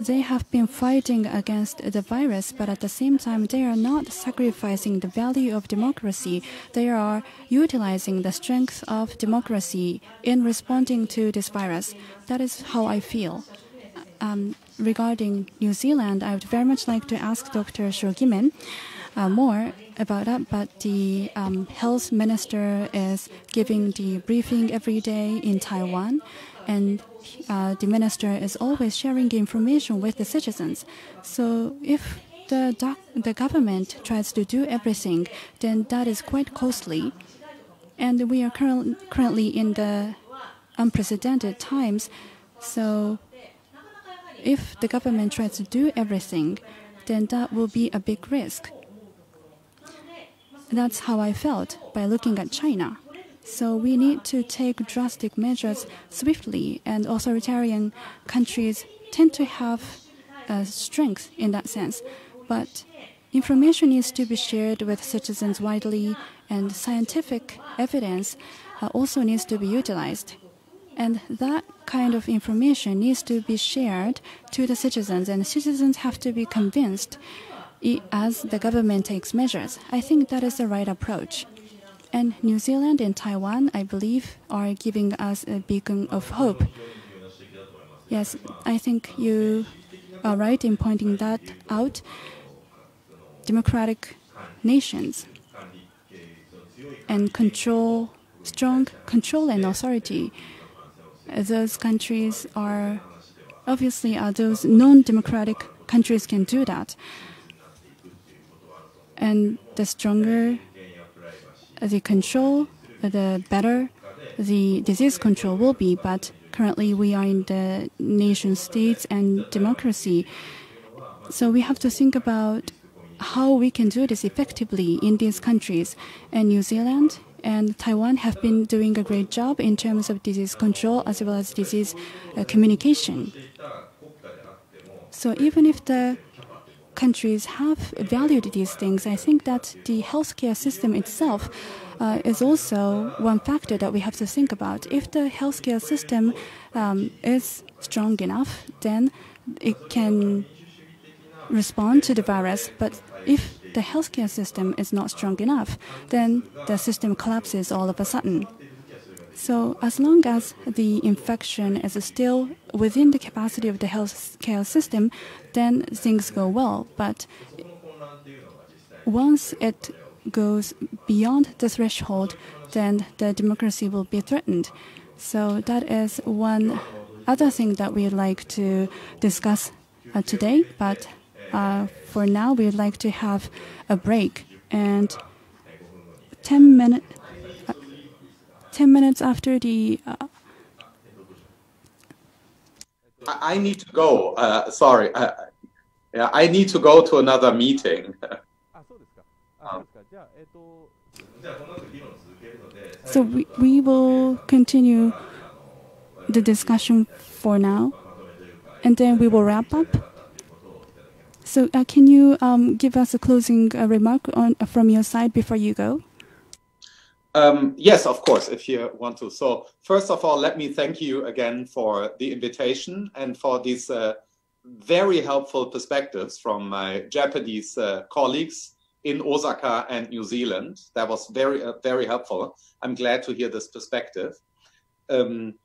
they have been fighting against the virus, but at the same time, they are not sacrificing the value of democracy. They are utilizing the strength of democracy in responding to this virus. That is how I feel. Um, regarding New Zealand, I would very much like to ask Doctor Shogimen Uh, more about that, but the um, health minister is giving the briefing every day in Taiwan, and uh, the minister is always sharing information with the citizens. So if the, doc the government tries to do everything, then that is quite costly. And we are curr currently in the unprecedented times, so if the government tries to do everything, then that will be a big risk. That's how I felt by looking at China. So we need to take drastic measures swiftly, and authoritarian countries tend to have uh, strength in that sense. But information needs to be shared with citizens widely, and scientific evidence uh, also needs to be utilized. And that kind of information needs to be shared to the citizens, and citizens have to be convinced as the government takes measures. I think that is the right approach. And New Zealand and Taiwan, I believe, are giving us a beacon of hope. Yes, I think you are right in pointing that out. Democratic nations and control, strong control and authority. Those countries are obviously are those non-democratic countries can do that. And the stronger the control, the better the disease control will be. But currently we are in the nation states and democracy. So we have to think about how we can do this effectively in these countries. And New Zealand and Taiwan have been doing a great job in terms of disease control as well as disease uh, communication. So even if the countries have valued these things, I think that the healthcare system itself uh, is also one factor that we have to think about. If the healthcare system um, is strong enough, then it can respond to the virus. But if the healthcare system is not strong enough, then the system collapses all of a sudden. So as long as the infection is still within the capacity of the healthcare system, then things go well. But once it goes beyond the threshold, then the democracy will be threatened. So that is one other thing that we'd like to discuss uh, today. But uh, for now, we'd like to have a break. And ten minutes... Ten minutes after the, uh... I need to go. Uh, sorry, uh, I need to go to another meeting. um. So we we will continue the discussion for now, and then we will wrap up. So uh, can you um, give us a closing uh, remark on uh, from your side before you go? Um, yes, of course, if you want to. So first of all, let me thank you again for the invitation and for these uh, very helpful perspectives from my Japanese uh, colleagues in Osaka and New Zealand. That was very, uh, very helpful. I'm glad to hear this perspective. Um,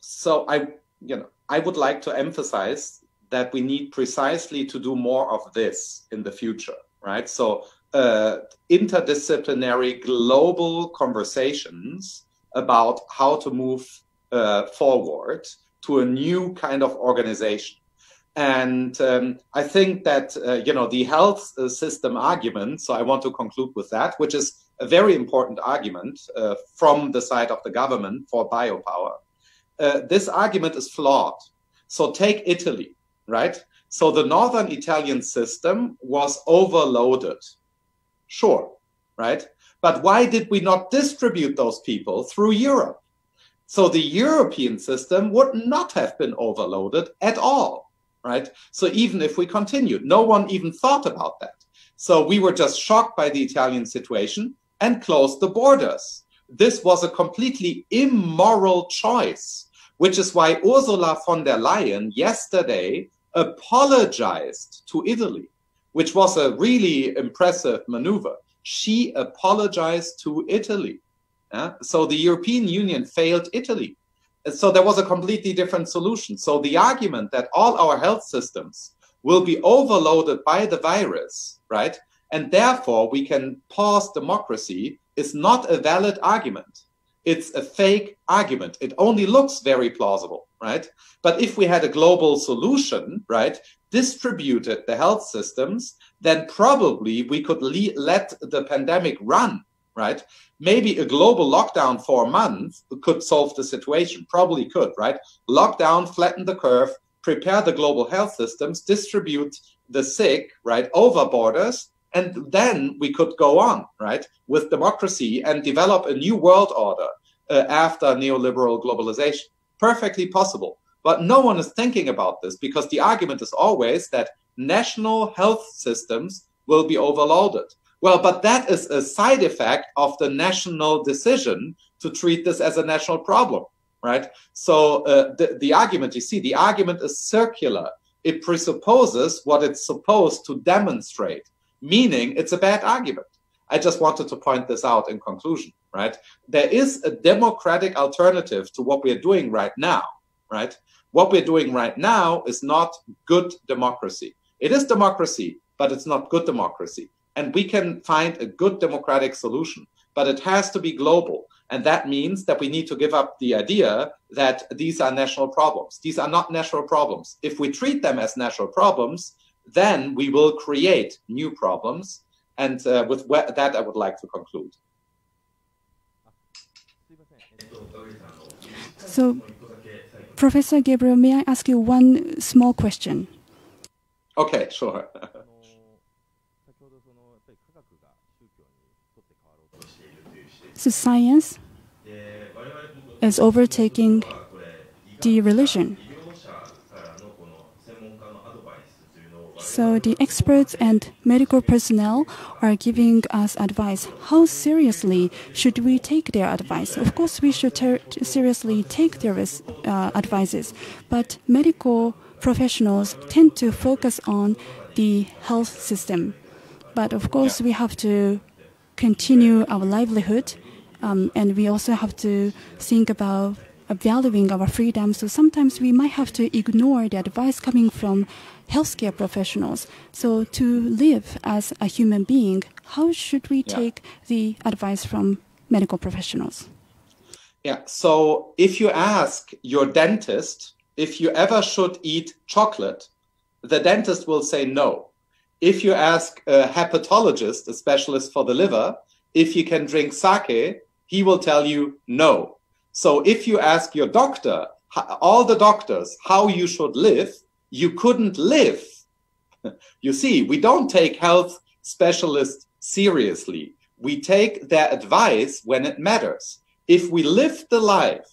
so I, you know, I would like to emphasize that we need precisely to do more of this in the future, right? So. Uh, interdisciplinary global conversations about how to move uh, forward to a new kind of organization. And um, I think that, uh, you know, the health system argument, so I want to conclude with that, which is a very important argument uh, from the side of the government for biopower. Uh, this argument is flawed. So take Italy, right? So the northern Italian system was overloaded. Sure, right? But why did we not distribute those people through Europe? So the European system would not have been overloaded at all, right? So even if we continued, no one even thought about that. So we were just shocked by the Italian situation and closed the borders. This was a completely immoral choice, which is why Ursula von der Leyen yesterday apologized to Italy, which was a really impressive maneuver. She apologized to Italy. Yeah? So the European Union failed Italy. So there was a completely different solution. So the argument that all our health systems will be overloaded by the virus, right? And therefore we can pause democracy is not a valid argument. It's a fake argument. It only looks very plausible, right? But if we had a global solution, right, distributed the health systems, then probably we could le let the pandemic run, right? Maybe a global lockdown for a month could solve the situation, probably could, right? Lockdown, flatten the curve, prepare the global health systems, distribute the sick, right, over borders, and then we could go on, right, with democracy and develop a new world order uh, after neoliberal globalization. Perfectly possible. But no one is thinking about this because the argument is always that national health systems will be overloaded. Well, but that is a side effect of the national decision to treat this as a national problem, right? So uh, the, the argument, you see, the argument is circular. It presupposes what it's supposed to demonstrate, meaning it's a bad argument. I just wanted to point this out in conclusion, right? There is a democratic alternative to what we're doing right now, right? What we're doing right now is not good democracy. It is democracy, but it's not good democracy. And we can find a good democratic solution, but it has to be global. And that means that we need to give up the idea that these are national problems. These are not national problems. If we treat them as national problems, then we will create new problems. And uh, with that, I would like to conclude. So, Professor Gabriel, may I ask you one small question? Okay, sure. So science is overtaking the religion. So the experts and medical personnel are giving us advice. How seriously should we take their advice? Of course, we should seriously take their uh, advices, but medical professionals tend to focus on the health system. But of course, we have to continue our livelihood, um, and we also have to think about valuing our freedom. So sometimes we might have to ignore the advice coming from healthcare professionals. So to live as a human being, how should we take yeah. the advice from medical professionals? Yeah, so if you ask your dentist if you ever should eat chocolate, the dentist will say no. If you ask a hepatologist, a specialist for the liver, if you can drink sake, he will tell you no. So if you ask your doctor, all the doctors, how you should live, you couldn't live. You see, we don't take health specialists seriously. We take their advice when it matters. If we live the life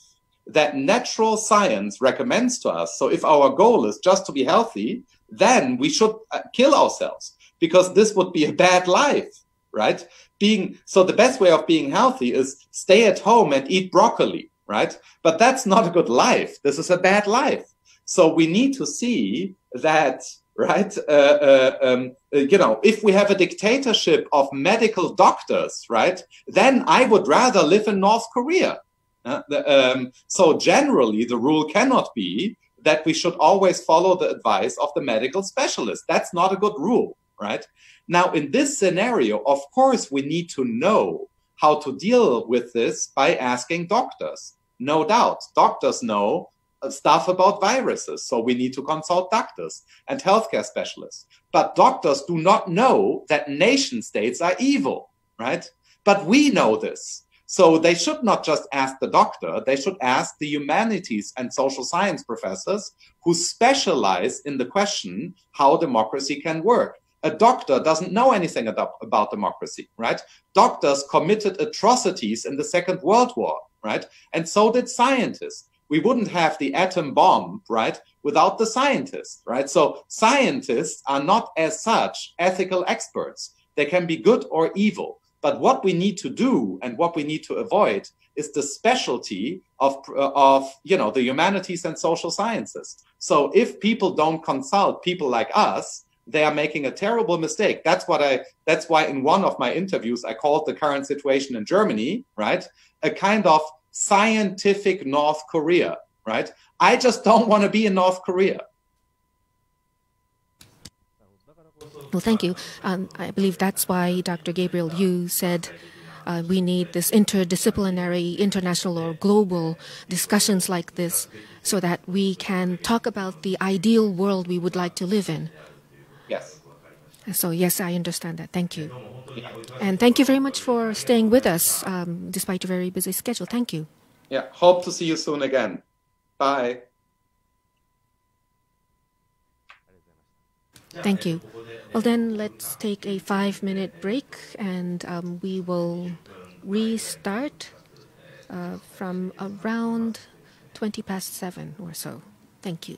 that natural science recommends to us, so if our goal is just to be healthy, then we should kill ourselves, because this would be a bad life, right? Being, so the best way of being healthy is stay at home and eat broccoli. Right? But that's not a good life. This is a bad life. So we need to see that, right? Uh, uh, um, you know, if we have a dictatorship of medical doctors, right, then I would rather live in North Korea. Uh, the, um, so generally, the rule cannot be that we should always follow the advice of the medical specialist. That's not a good rule, right? Now, in this scenario, of course, we need to know how to deal with this by asking doctors. No doubt, doctors know stuff about viruses, so we need to consult doctors and healthcare specialists. But doctors do not know that nation states are evil, right? But we know this. So they should not just ask the doctor, they should ask the humanities and social science professors who specialize in the question how democracy can work. A doctor doesn't know anything about democracy, right? Doctors committed atrocities in the Second World War, right? And so did scientists. We wouldn't have the atom bomb, right, without the scientists, right? So scientists are not as such ethical experts. They can be good or evil. But what we need to do and what we need to avoid is the specialty of, of, you know, the humanities and social sciences. So if people don't consult people like us, they are making a terrible mistake. That's what I, that's why in one of my interviews, I called the current situation in Germany, right, a kind of scientific North Korea, right? I just don't want to be in North Korea. Well, thank you. Um, I believe that's why, Doctor Gabriel, you said uh, we need this interdisciplinary, international or global discussions like this so that we can talk about the ideal world we would like to live in. Yes. So, yes, I understand that. Thank you. Yeah. And thank you very much for staying with us, um, despite your very busy schedule. Thank you. Yeah, hope to see you soon again. Bye. Thank you. Well, then let's take a five-minute break, and um, we will restart uh, from around twenty past seven or so. Thank you.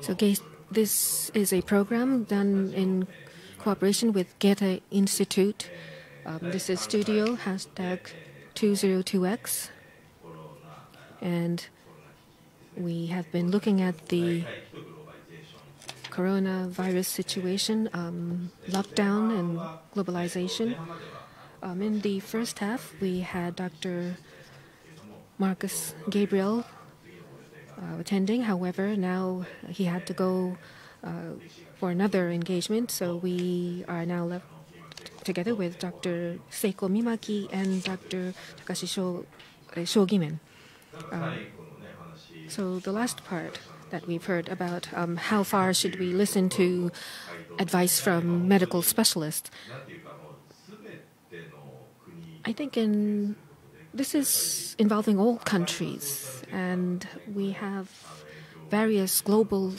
So this is a program done in cooperation with Goethe-Institut. Um, this is studio, hashtag two oh two X. And we have been looking at the coronavirus situation, um, lockdown and globalization. Um, in the first half, we had Doctor Marcus Gabriel uh, attending. However, now he had to go uh, for another engagement, so we are now left together with Doctor Seiko Mimaki and Doctor Takashi Shogimen. Uh, so the last part that we've heard about um, how far should we listen to advice from medical specialists. I think in, this is involving all countries, and we have various global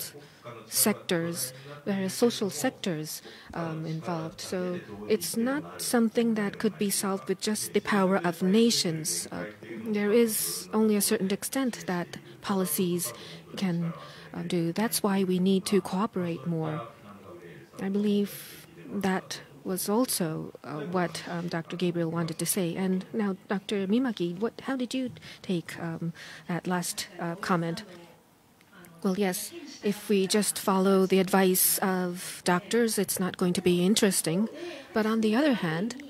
sectors, various social sectors um, involved. So it's not something that could be solved with just the power of nations. Uh, there is only a certain extent that policies can uh, do. That's why we need to cooperate more. I believe that was also uh, what um, Doctor Gabriel wanted to say. And now, Doctor Mimaki, what, how did you take um, that last uh, comment? Well, yes, if we just follow the advice of doctors, it's not going to be interesting. But on the other hand,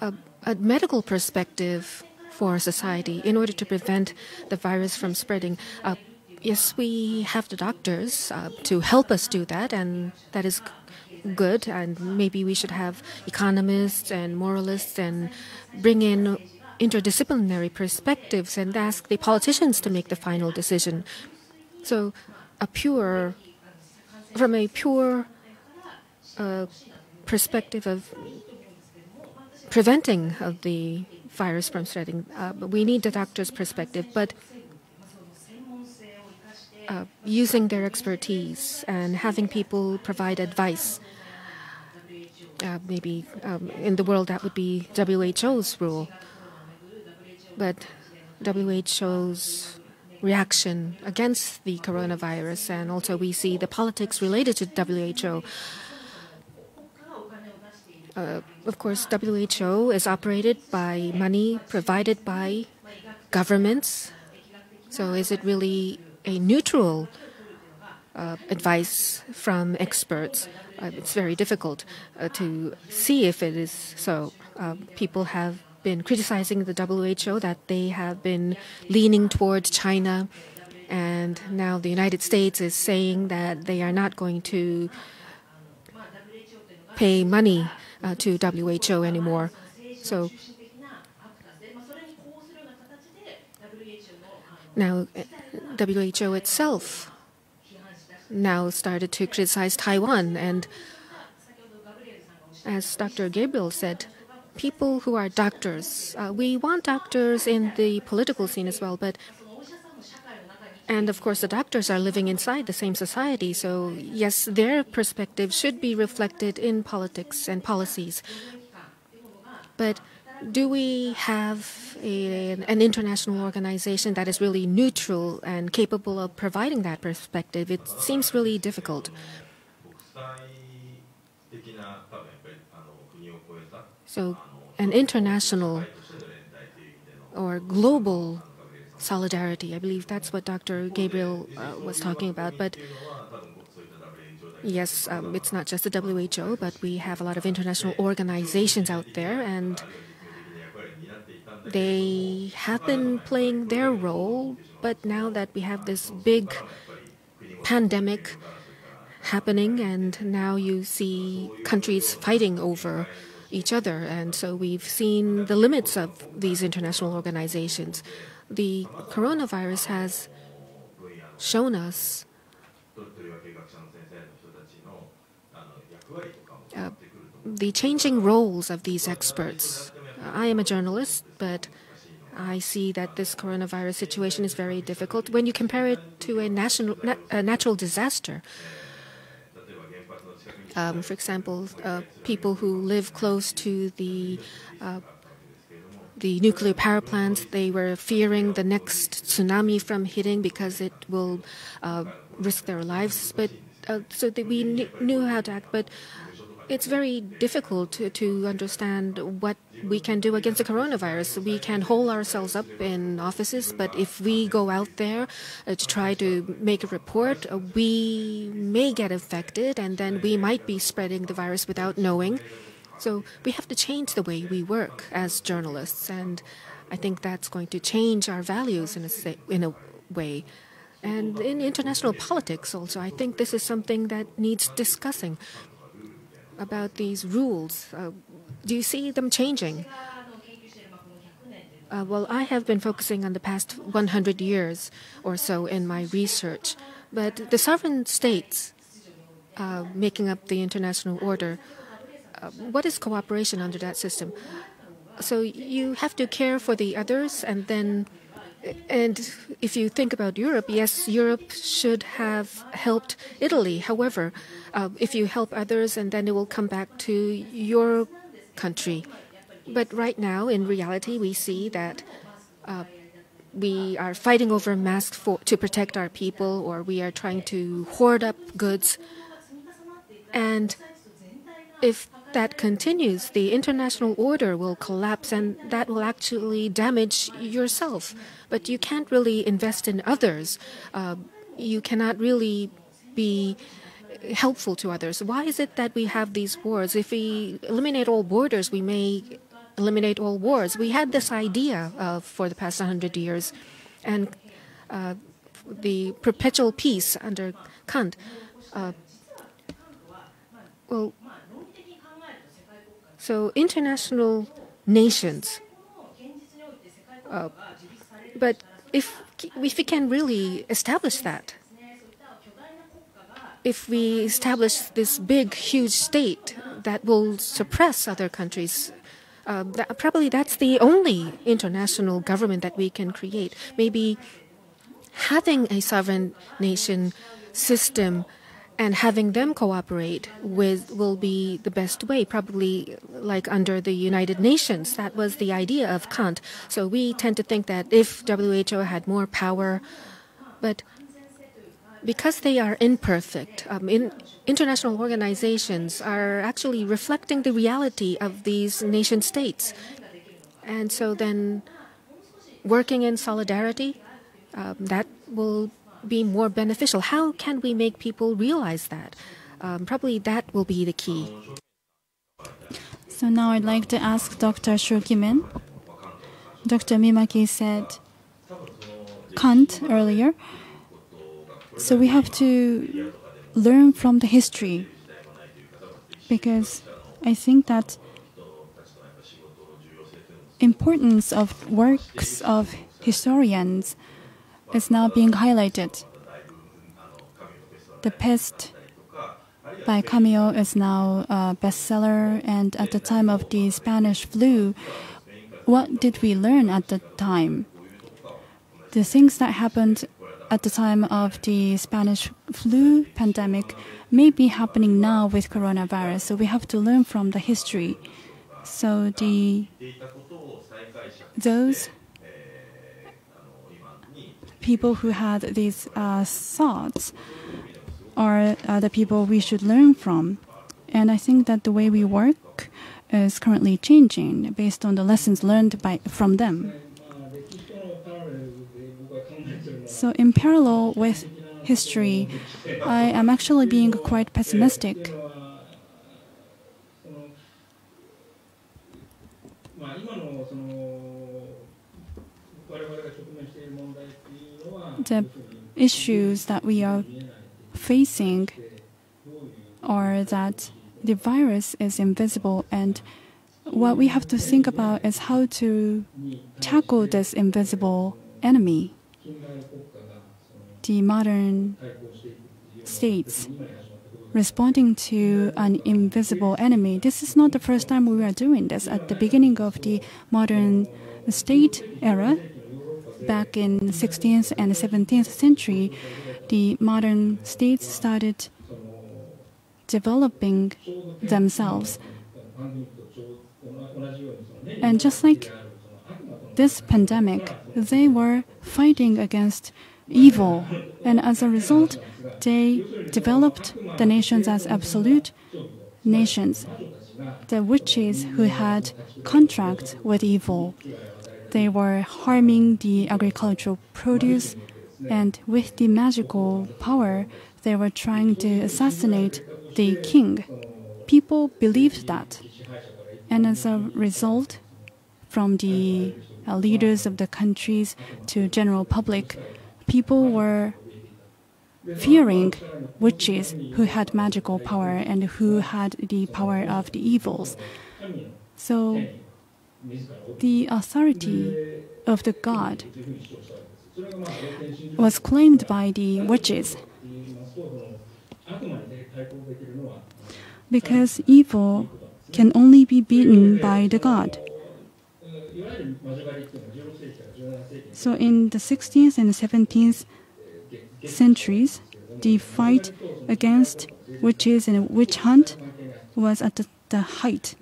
a, a medical perspective for society, in order to prevent the virus from spreading, uh, yes, we have the doctors uh, to help us do that, and that is good. And maybe we should have economists and moralists and bring in interdisciplinary perspectives and ask the politicians to make the final decision. So a pure, from a pure uh, perspective of preventing of the virus from spreading, uh, we need the doctor's perspective, but uh, using their expertise and having people provide advice. Uh, maybe um, in the world that would be W H O's rule. But W H O's reaction against the coronavirus, and also we see the politics related to W H O. Uh, of course, W H O is operated by money provided by governments. So is it really a neutral uh, advice from experts? Uh, it's very difficult uh, to see if it is so. Uh, people have been criticizing the W H O that they have been leaning towards China, and now the United States is saying that they are not going to pay money uh, to W H O anymore. So now W H O itself now started to criticize Taiwan, and as Doctor Gabriel said, people who are doctors. Uh, we want doctors in the political scene as well, but and of course the doctors are living inside the same society, so yes, their perspective should be reflected in politics and policies. But do we have a, an international organization that is really neutral and capable of providing that perspective? It seems really difficult. So an international or global solidarity, I believe that's what Doctor Gabriel uh, was talking about. But yes, um, it's not just the W H O, but we have a lot of international organizations out there, and they have been playing their role. But now that we have this big pandemic happening, and now you see countries fighting over each other, and so we've seen the limits of these international organizations. The coronavirus has shown us uh, the changing roles of these experts. I am a journalist, but I see that this coronavirus situation is very difficult when you compare it to a, national, na a natural disaster. Um, for example, uh, people who live close to the uh, the nuclear power plants. They were fearing the next tsunami from hitting because it will uh, risk their lives. But uh, so that we kn knew how to act. But it's very difficult to, to understand what we can do against the coronavirus. We can hole ourselves up in offices, but if we go out there uh, to try to make a report, uh, we may get affected, and then we might be spreading the virus without knowing. So we have to change the way we work as journalists, and I think that's going to change our values in a, in a way. And in international politics also, I think this is something that needs discussing. About these rules, uh, do you see them changing? Uh, well, I have been focusing on the past one hundred years or so in my research, but the sovereign states uh, making up the international order, uh, what is cooperation under that system? So you have to care for the others, and then, and if you think about Europe, yes, Europe should have helped Italy. However, uh, if you help others, and then it will come back to your country. But right now, in reality, we see that uh, we are fighting over masks for, to protect our people, or we are trying to hoard up goods. And if that continues, the international order will collapse, and that will actually damage yourself. But you can't really invest in others. Uh, you cannot really be helpful to others. Why is it that we have these wars? If we eliminate all borders, we may eliminate all wars. We had this idea uh, for the past one hundred years, and uh, the perpetual peace under Kant. Uh, well. So international nations, uh, but if, if we can really establish that, if we establish this big, huge state that will suppress other countries, uh, that, probably that's the only international government that we can create. Maybe having a sovereign nation system and having them cooperate with will be the best way, probably like under the United Nations. That was the idea of Kant. So we tend to think that if W H O had more power, but because they are imperfect, um, in, international organizations are actually reflecting the reality of these nation states. And so then working in solidarity, um, that will be more beneficial. How can we make people realize that? Um, probably that will be the key. So now I'd like to ask Doctor Shogimen. Doctor Mimaki said Kant earlier. So we have to learn from the history, because I think that importance of works of historians is now being highlighted. The Pest by Camus is now a bestseller, and at the time of the Spanish flu, what did we learn at the time? The things that happened at the time of the Spanish flu pandemic may be happening now with coronavirus, so we have to learn from the history. So the those people who had these uh, thoughts are uh, the people we should learn from. And I think that the way we work is currently changing based on the lessons learned by, from them. So in parallel with history, I am actually being quite pessimistic. The issues that we are facing are that the virus is invisible, and what we have to think about is how to tackle this invisible enemy. The modern states responding to an invisible enemy. This is not the first time we are doing this. At the beginning of the modern state era, back in the sixteenth and seventeenth century, the modern states started developing themselves. And just like this pandemic, they were fighting against evil, and as a result, they developed the nations as absolute nations, the witches who had contracts with evil. They were harming the agricultural produce, and with the magical power, they were trying to assassinate the king. People believed that, and as a result, from the uh, leaders of the countries to general public, people were fearing witches who had magical power and who had the power of the evils. So the authority of the god was claimed by the witches, because evil can only be beaten by the god. So in the sixteenth and seventeenth centuries, the fight against witches and witch hunt was at the, the height,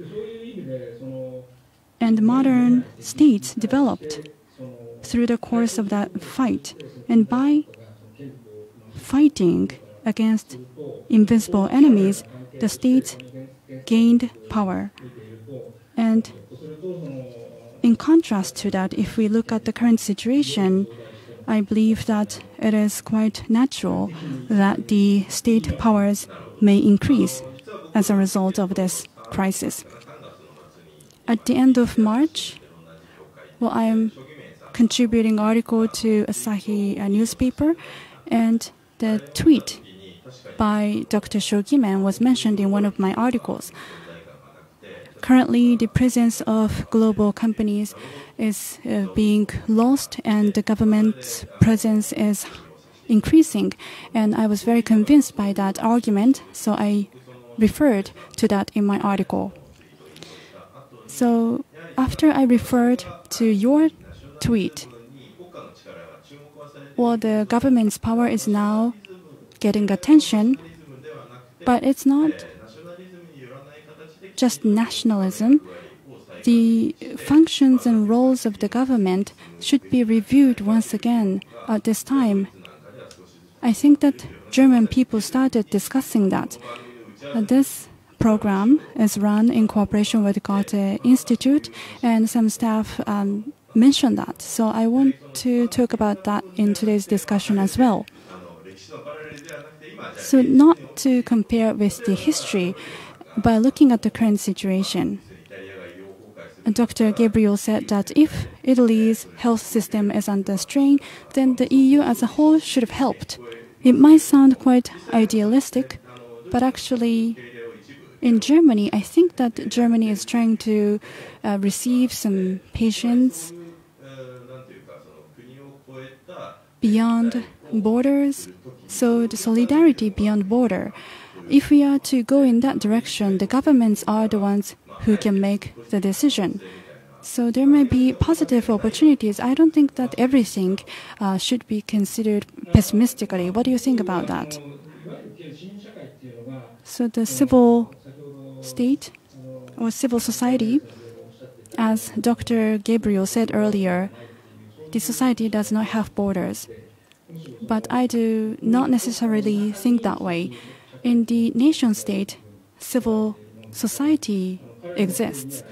and modern states developed through the course of that fight. And by fighting against invisible enemies, the states gained power. And in contrast to that, if we look at the current situation, I believe that it is quite natural that the state powers may increase as a result of this crisis. At the end of March, well, I am contributing an article to Asahi uh, newspaper, and the tweet by Doctor Shogimen was mentioned in one of my articles. Currently, the presence of global companies is uh, being lost, and the government's presence is increasing. And I was very convinced by that argument, so I referred to that in my article. So after I referred to your tweet, well, the government's power is now getting attention, but it's not just nationalism. The functions and roles of the government should be reviewed once again at this time. I think that German people started discussing that. This program is run in cooperation with Goethe-Institut, and some staff um, mentioned that. So I want to talk about that in today's discussion as well. So not to compare with the history, by looking at the current situation. Doctor Gabriel said that if Italy's health system is under strain, then the E U as a whole should have helped. It might sound quite idealistic, but actually in Germany, I think that Germany is trying to uh, receive some patients beyond borders, so the solidarity beyond border. If we are to go in that direction, the governments are the ones who can make the decision. So there may be positive opportunities. I don't think that everything uh, should be considered pessimistically. What do you think about that? So the civil state or civil society, as Doctor Gabriel said earlier, the society does not have borders. But I do not necessarily think that way. In the nation-state, civil society exists.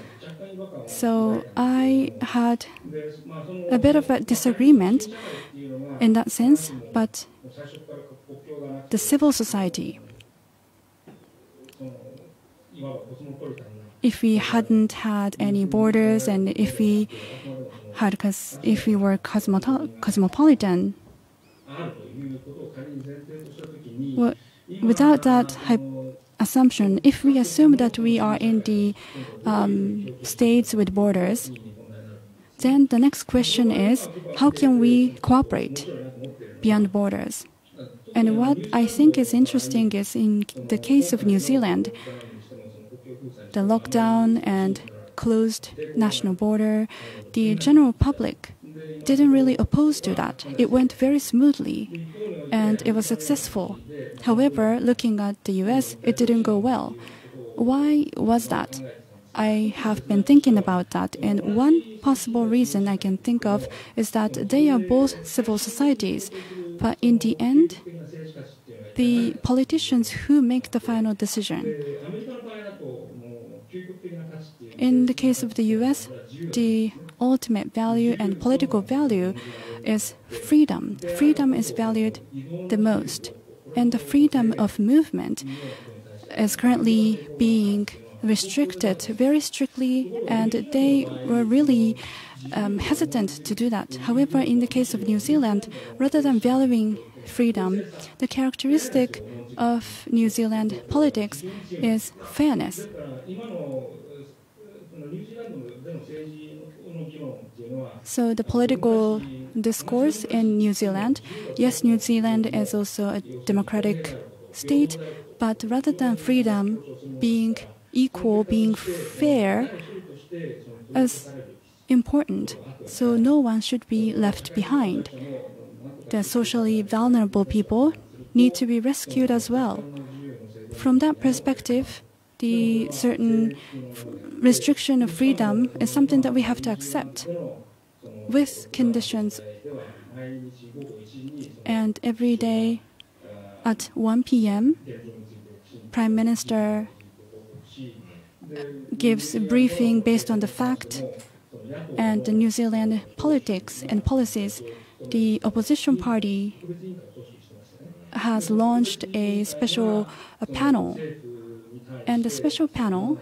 So I had a bit of a disagreement in that sense, but the civil society, if we hadn't had any borders and if we had, if we were cosmopolitan, well, without that assumption, if we assume that we are in the um, states with borders, then the next question is, how can we cooperate beyond borders? And what I think is interesting is in the case of New Zealand, the lockdown and closed national border, the general public didn't really oppose to that. It went very smoothly, and it was successful. However, looking at the U S, it didn't go well. Why was that? I have been thinking about that, and one possible reason I can think of is that they are both civil societies, but in the end, the politicians who make the final decision. In the case of the U S, the ultimate value and political value is freedom. Freedom is valued the most, and the freedom of movement is currently being restricted very strictly, and they were really um, hesitant to do that. However, in the case of New Zealand, rather than valuing freedom, the characteristic of New Zealand politics is fairness. So the political discourse in New Zealand, yes, New Zealand is also a democratic state, but rather than freedom being equal, being fair is important, so no one should be left behind. The socially vulnerable people need to be rescued as well. From that perspective, the certain restriction of freedom is something that we have to accept with conditions. And every day at one p m, Prime Minister gives a briefing based on the fact and the New Zealand politics and policies. The opposition party has launched a special a panel, and the special panel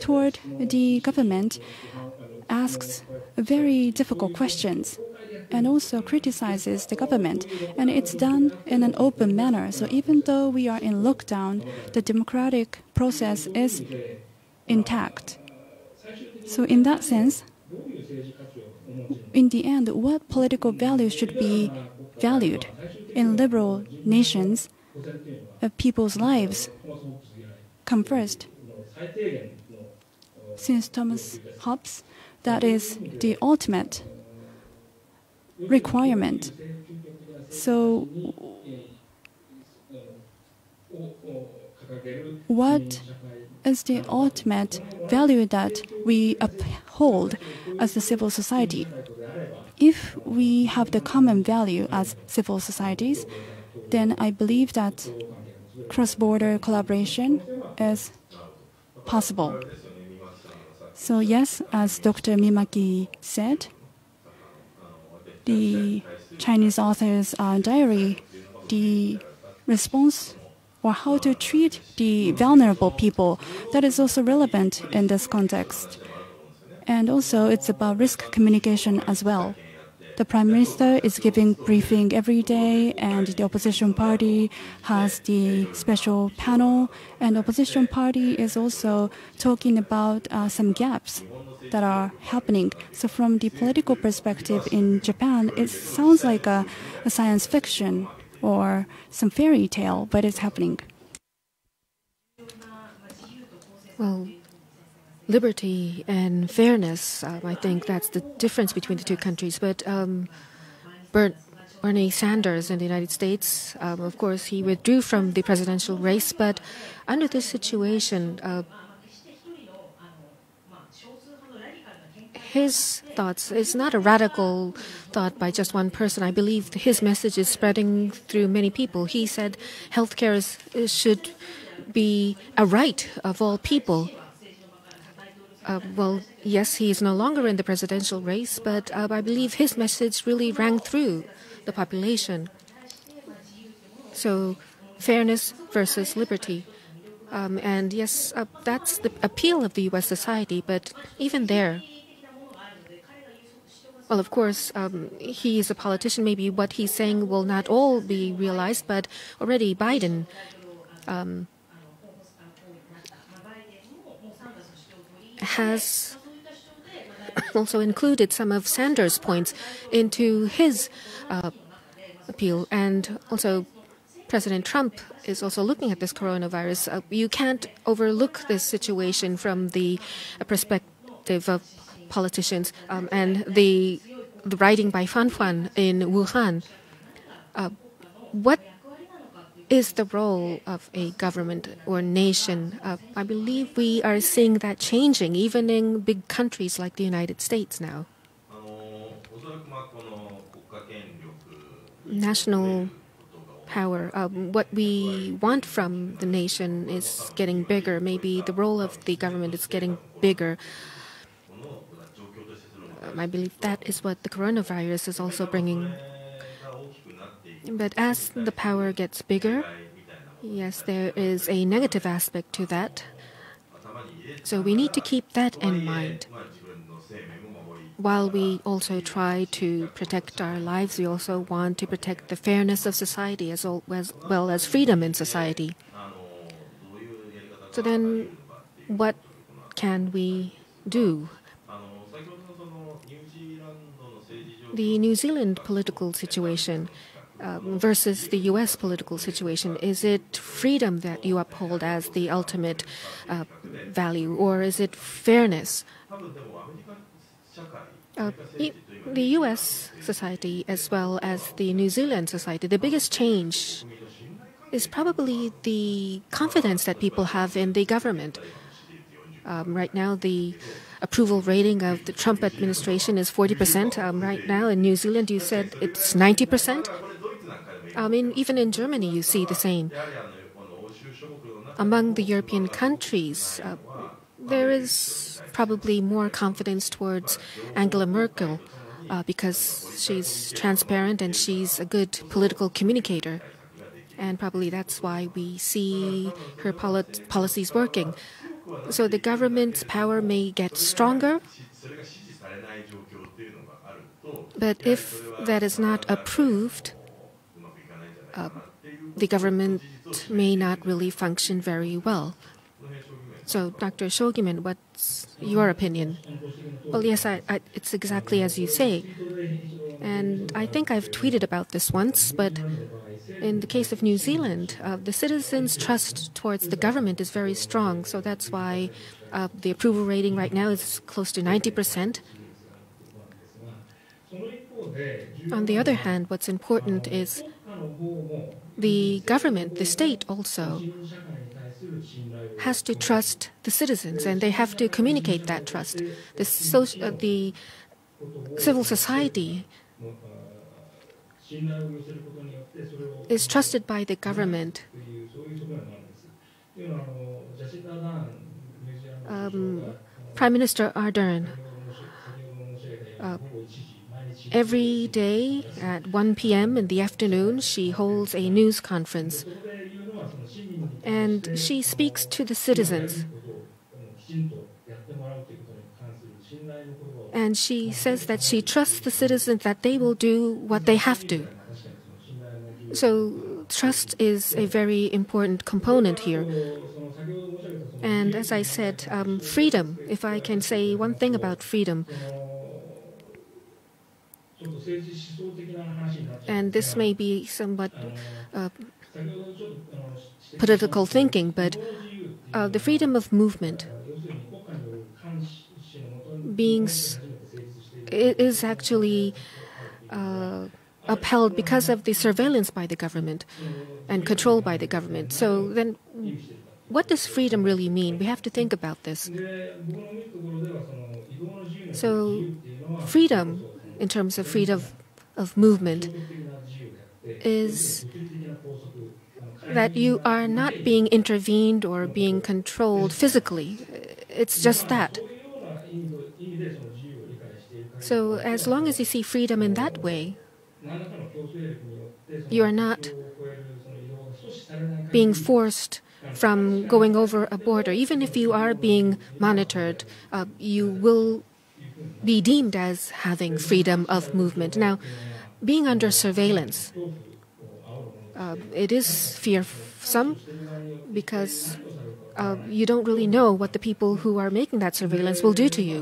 toward the government asks very difficult questions and also criticizes the government, and it's done in an open manner. So even though we are in lockdown, the democratic process is intact. So in that sense, in the end, what political values should be valued? In liberal nations, people's lives come first. Since Thomas Hobbes, that is the ultimate requirement. So what is the ultimate value that we uphold as the civil society? If we have the common value as civil societies, then I believe that cross-border collaboration is possible. So yes, as Doctor Mimaki said, the Chinese author's uh, diary, the response or how to treat the vulnerable people, that is also relevant in this context. And also, it's about risk communication as well. The Prime Minister is giving briefing every day, and the opposition party has the special panel, and the opposition party is also talking about uh, some gaps that are happening. So from the political perspective in Japan, it sounds like a, a science fiction or some fairy tale, but it's happening. Well, liberty and fairness, um, I think that's the difference between the two countries. But um, Bert, Bernie Sanders in the United States, um, of course, he withdrew from the presidential race. But under this situation, uh, his thoughts is not a radical thought by just one person. I believe his message is spreading through many people. He said healthcare is, should be a right of all people. Uh, well, yes, he is no longer in the presidential race, but uh, I believe his message really rang through the population. So, fairness versus liberty. Um, and yes, uh, that's the appeal of the U S society, but even there, well, of course, um, he is a politician. Maybe what he's saying will not all be realized, but already Biden, um, has also included some of Sanders' points into his uh, appeal. And also, President Trump is also looking at this coronavirus. Uh, you can't overlook this situation from the perspective of politicians, um, and the, the rioting by Fang Fang in Wuhan. Uh, what is the role of a government or nation? Uh, I believe we are seeing that changing, even in big countries like the United States now. National power, uh, what we want from the nation is getting bigger. Maybe the role of the government is getting bigger. Um, I believe that is what the coronavirus is also bringing. But as the power gets bigger, yes, there is a negative aspect to that. So we need to keep that in mind. While we also try to protect our lives, we also want to protect the fairness of society as well as freedom in society. So then, what can we do? The New Zealand political situation uh, versus the U S political situation, is it freedom that you uphold as the ultimate uh, value, or is it fairness? Uh, the U S society as well as the New Zealand society, the biggest change is probably the confidence that people have in the government. Um, right now, the approval rating of the Trump administration is forty percent. Um, right now, in New Zealand, you said it's ninety percent. I mean, even in Germany, you see the same. Among the European countries, uh, there is probably more confidence towards Angela Merkel uh, because she's transparent and she's a good political communicator. And probably that's why we see her polit policies working. So the government's power may get stronger, but if that is not approved, uh, the government may not really function very well. So, Doctor Shogimen, what's your opinion? Well, yes, I, I, it's exactly as you say. And I think I've tweeted about this once, but in the case of New Zealand, uh, the citizens' trust towards the government is very strong. So that's why uh, the approval rating right now is close to ninety percent. On the other hand, what's important is the government, the state also, has to trust the citizens, and they have to communicate that trust. The, so, uh, the civil society is trusted by the government. Um, Prime Minister Ardern, uh, every day at one p m in the afternoon, she holds a news conference. And she speaks to the citizens. And she says that she trusts the citizens that they will do what they have to. So trust is a very important component here. And as I said, um, freedom, if I can say one thing about freedom, and this may be somewhat uh, political thinking, but uh, the freedom of movement being is actually uh, upheld because of the surveillance by the government and control by the government. So then, what does freedom really mean? We have to think about this. So freedom, in terms of freedom of movement, is that you are not being intervened or being controlled physically. It's just that. So as long as you see freedom in that way, you are not being forced from going over a border. Even if you are being monitored, uh, you will be deemed as having freedom of movement. Now, being under surveillance, Uh, it is fearsome because uh, you don't really know what the people who are making that surveillance will do to you.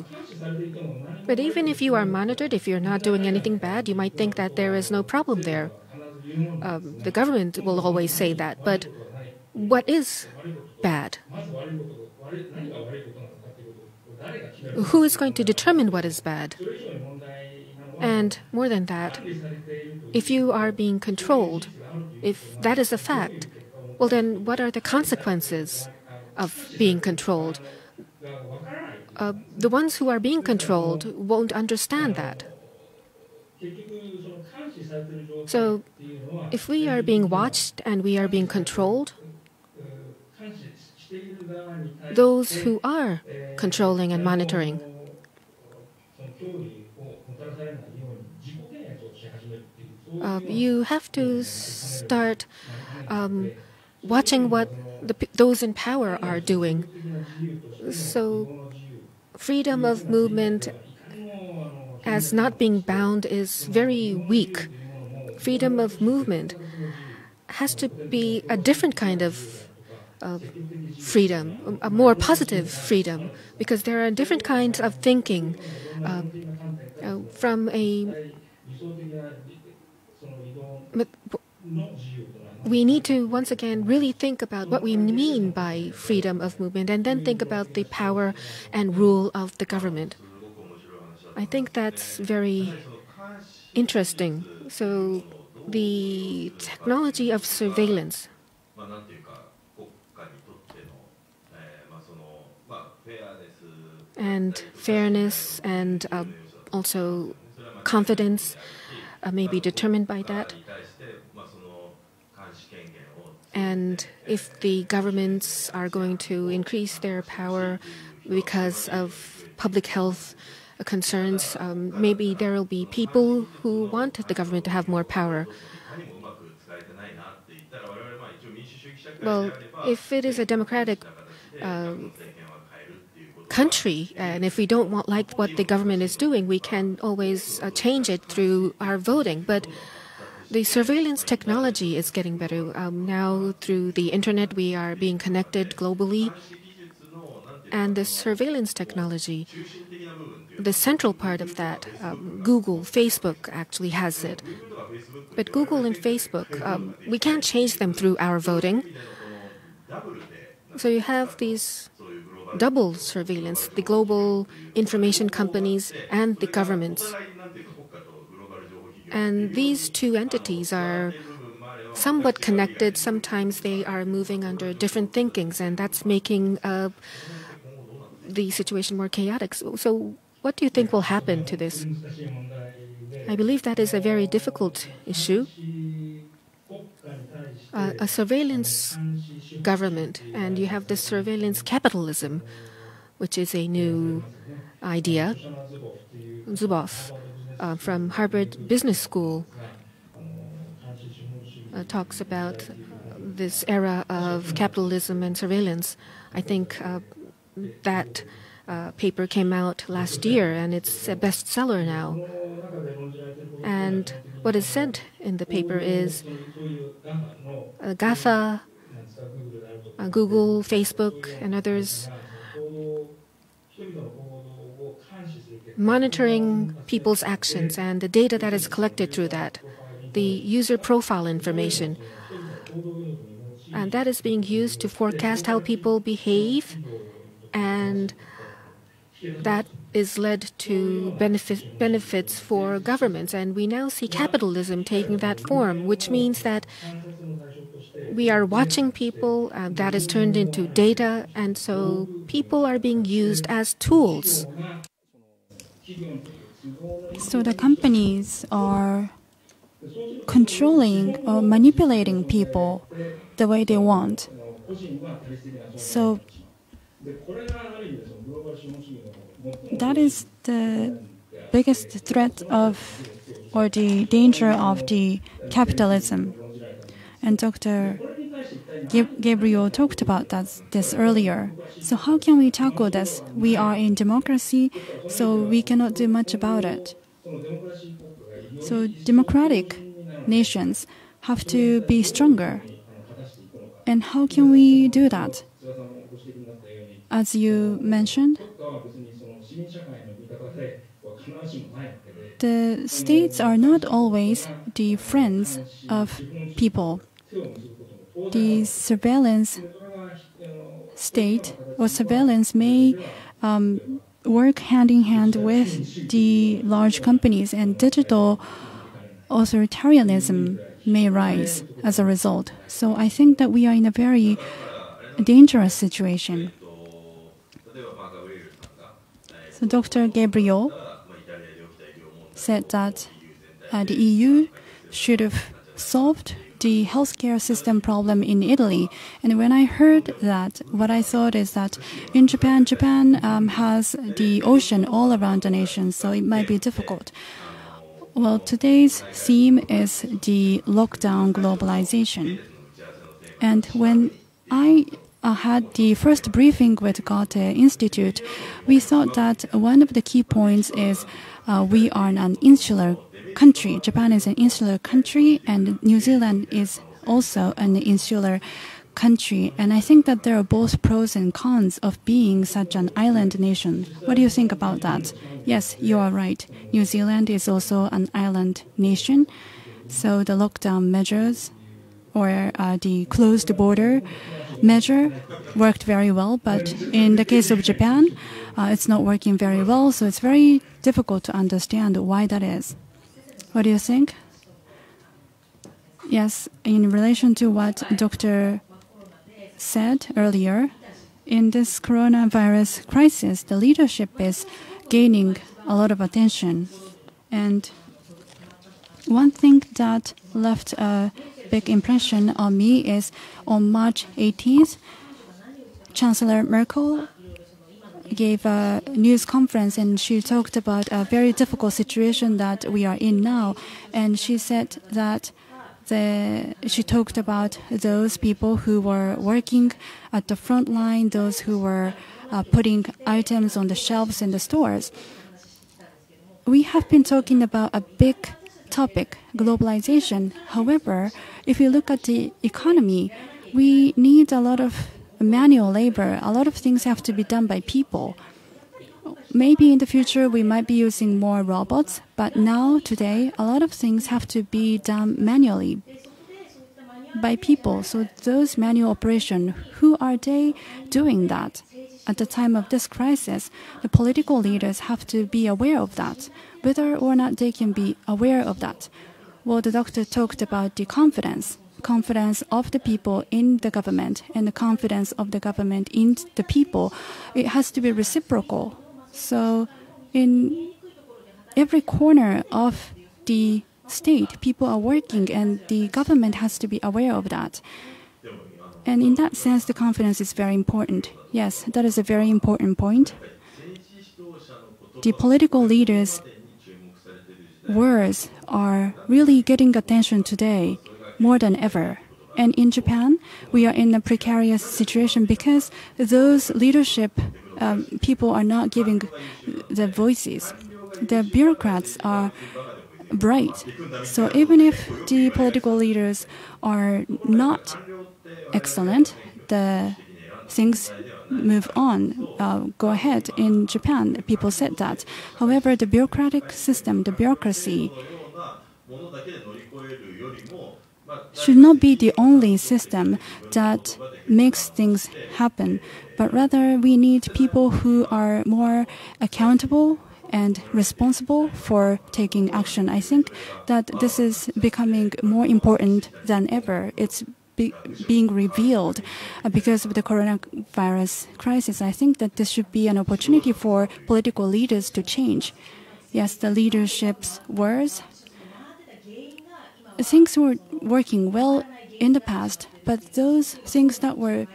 But even if you are monitored, if you're not doing anything bad, you might think that there is no problem there. Uh, the government will always say that. But what is bad? Who is going to determine what is bad? And more than that, if you are being controlled, if that is a fact, well then what are the consequences of being controlled? Uh, the ones who are being controlled won't understand that. So if we are being watched and we are being controlled, those who are controlling and monitoring Uh, you have to start um, watching what the, those in power are doing. So freedom of movement as not being bound is very weak. Freedom of movement has to be a different kind of uh, freedom, a more positive freedom, because there are different kinds of thinking uh, uh, from a... But we need to, once again, really think about what we mean by freedom of movement and then think about the power and rule of the government. I think that's very interesting. So the technology of surveillance, and fairness and uh, also confidence, Uh, may be determined by that. And if the governments are going to increase their power because of public health concerns, um, maybe there will be people who want the government to have more power. Well, if it is a democratic uh, country, and if we don't want, like what the government is doing, we can always uh, change it through our voting. But the surveillance technology is getting better. Um, now through the internet we are being connected globally, and the surveillance technology, the central part of that, um, Google, Facebook actually has it. But Google and Facebook, um, we can't change them through our voting. So you have these double surveillance, the global information companies and the governments. And these two entities are somewhat connected. Sometimes they are moving under different thinkings, and that's making uh, the situation more chaotic. So what do you think will happen to this? I believe that is a very difficult issue. Uh, a surveillance government, and you have the surveillance capitalism, which is a new idea. Zuboff uh, from Harvard Business School uh, talks about this era of capitalism and surveillance. I think uh, that uh, paper came out last year, and it's a bestseller now. And what is said in the paper is uh, GAFA, uh, Google, Facebook, and others monitoring people's actions and the data that is collected through that, the user profile information. And that is being used to forecast how people behave, and that is led to benefit, benefits for governments. And we now see capitalism taking that form, which means that we are watching people, and that is turned into data, and so people are being used as tools. So the companies are controlling or manipulating people the way they want. So that is the biggest threat of, or the danger of, the capitalism. And Doctor Gabriel talked about that, this earlier. So how can we tackle this? We are in democracy, so we cannot do much about it. So democratic nations have to be stronger. And how can we do that? As you mentioned, the states are not always the friends of people. The surveillance state or surveillance may um, work hand in hand with the large companies, and digital authoritarianism may rise as a result. So I think that we are in a very dangerous situation. So Doctor Gabriel said that uh, the E U should have solved the healthcare system problem in Italy. And when I heard that, what I thought is that in Japan, Japan um, has the ocean all around the nation, so it might be difficult. Well, today's theme is the lockdown globalization. And when I uh, had the first briefing with Goethe-Institut, we thought that one of the key points is uh, we are an insular country. Japan is an insular country, and New Zealand is also an insular country. And I think that there are both pros and cons of being such an island nation. What do you think about that? Yes, you are right. New Zealand is also an island nation. So the lockdown measures or uh, the closed border measure worked very well. But in the case of Japan, uh, it's not working very well. So it's very difficult to understand why that is. What do you think? Yes, in relation to what Doctor said earlier, in this coronavirus crisis, the leadership is gaining a lot of attention. And one thing that left a big impression on me is on March eighteenth, Chancellor Merkel gave a news conference, and she talked about a very difficult situation that we are in now. And she said that the, she talked about those people who were working at the front line, those who were uh, putting items on the shelves in the stores. We have been talking about a big topic, globalization. However, if you look at the economy, we need a lot of manual labor. A lot of things have to be done by people. Maybe in the future we might be using more robots, but now, today, a lot of things have to be done manually by people. So those manual operations, who are they doing that? At the time of this crisis, the political leaders have to be aware of that, whether or not they can be aware of that. Well, the doctor talked about the confidence. confidence of the people in the government and the confidence of the government in the people. It has to be reciprocal. So in every corner of the state, people are working, and the government has to be aware of that. And in that sense, the confidence is very important. Yes, that is a very important point. The political leaders' words are really getting attention today, more than ever. And in Japan, we are in a precarious situation because those leadership um, people are not giving the voices. The bureaucrats are bright. So even if the political leaders are not excellent, the things move on, uh, go ahead. In Japan, people said that. However, the bureaucratic system, the bureaucracy, should not be the only system that makes things happen, but rather we need people who are more accountable and responsible for taking action. I think that this is becoming more important than ever. It's be being revealed because of the coronavirus crisis. I think that this should be an opportunity for political leaders to change. Yes, the leadership's words, things were working well in the past, but those things that were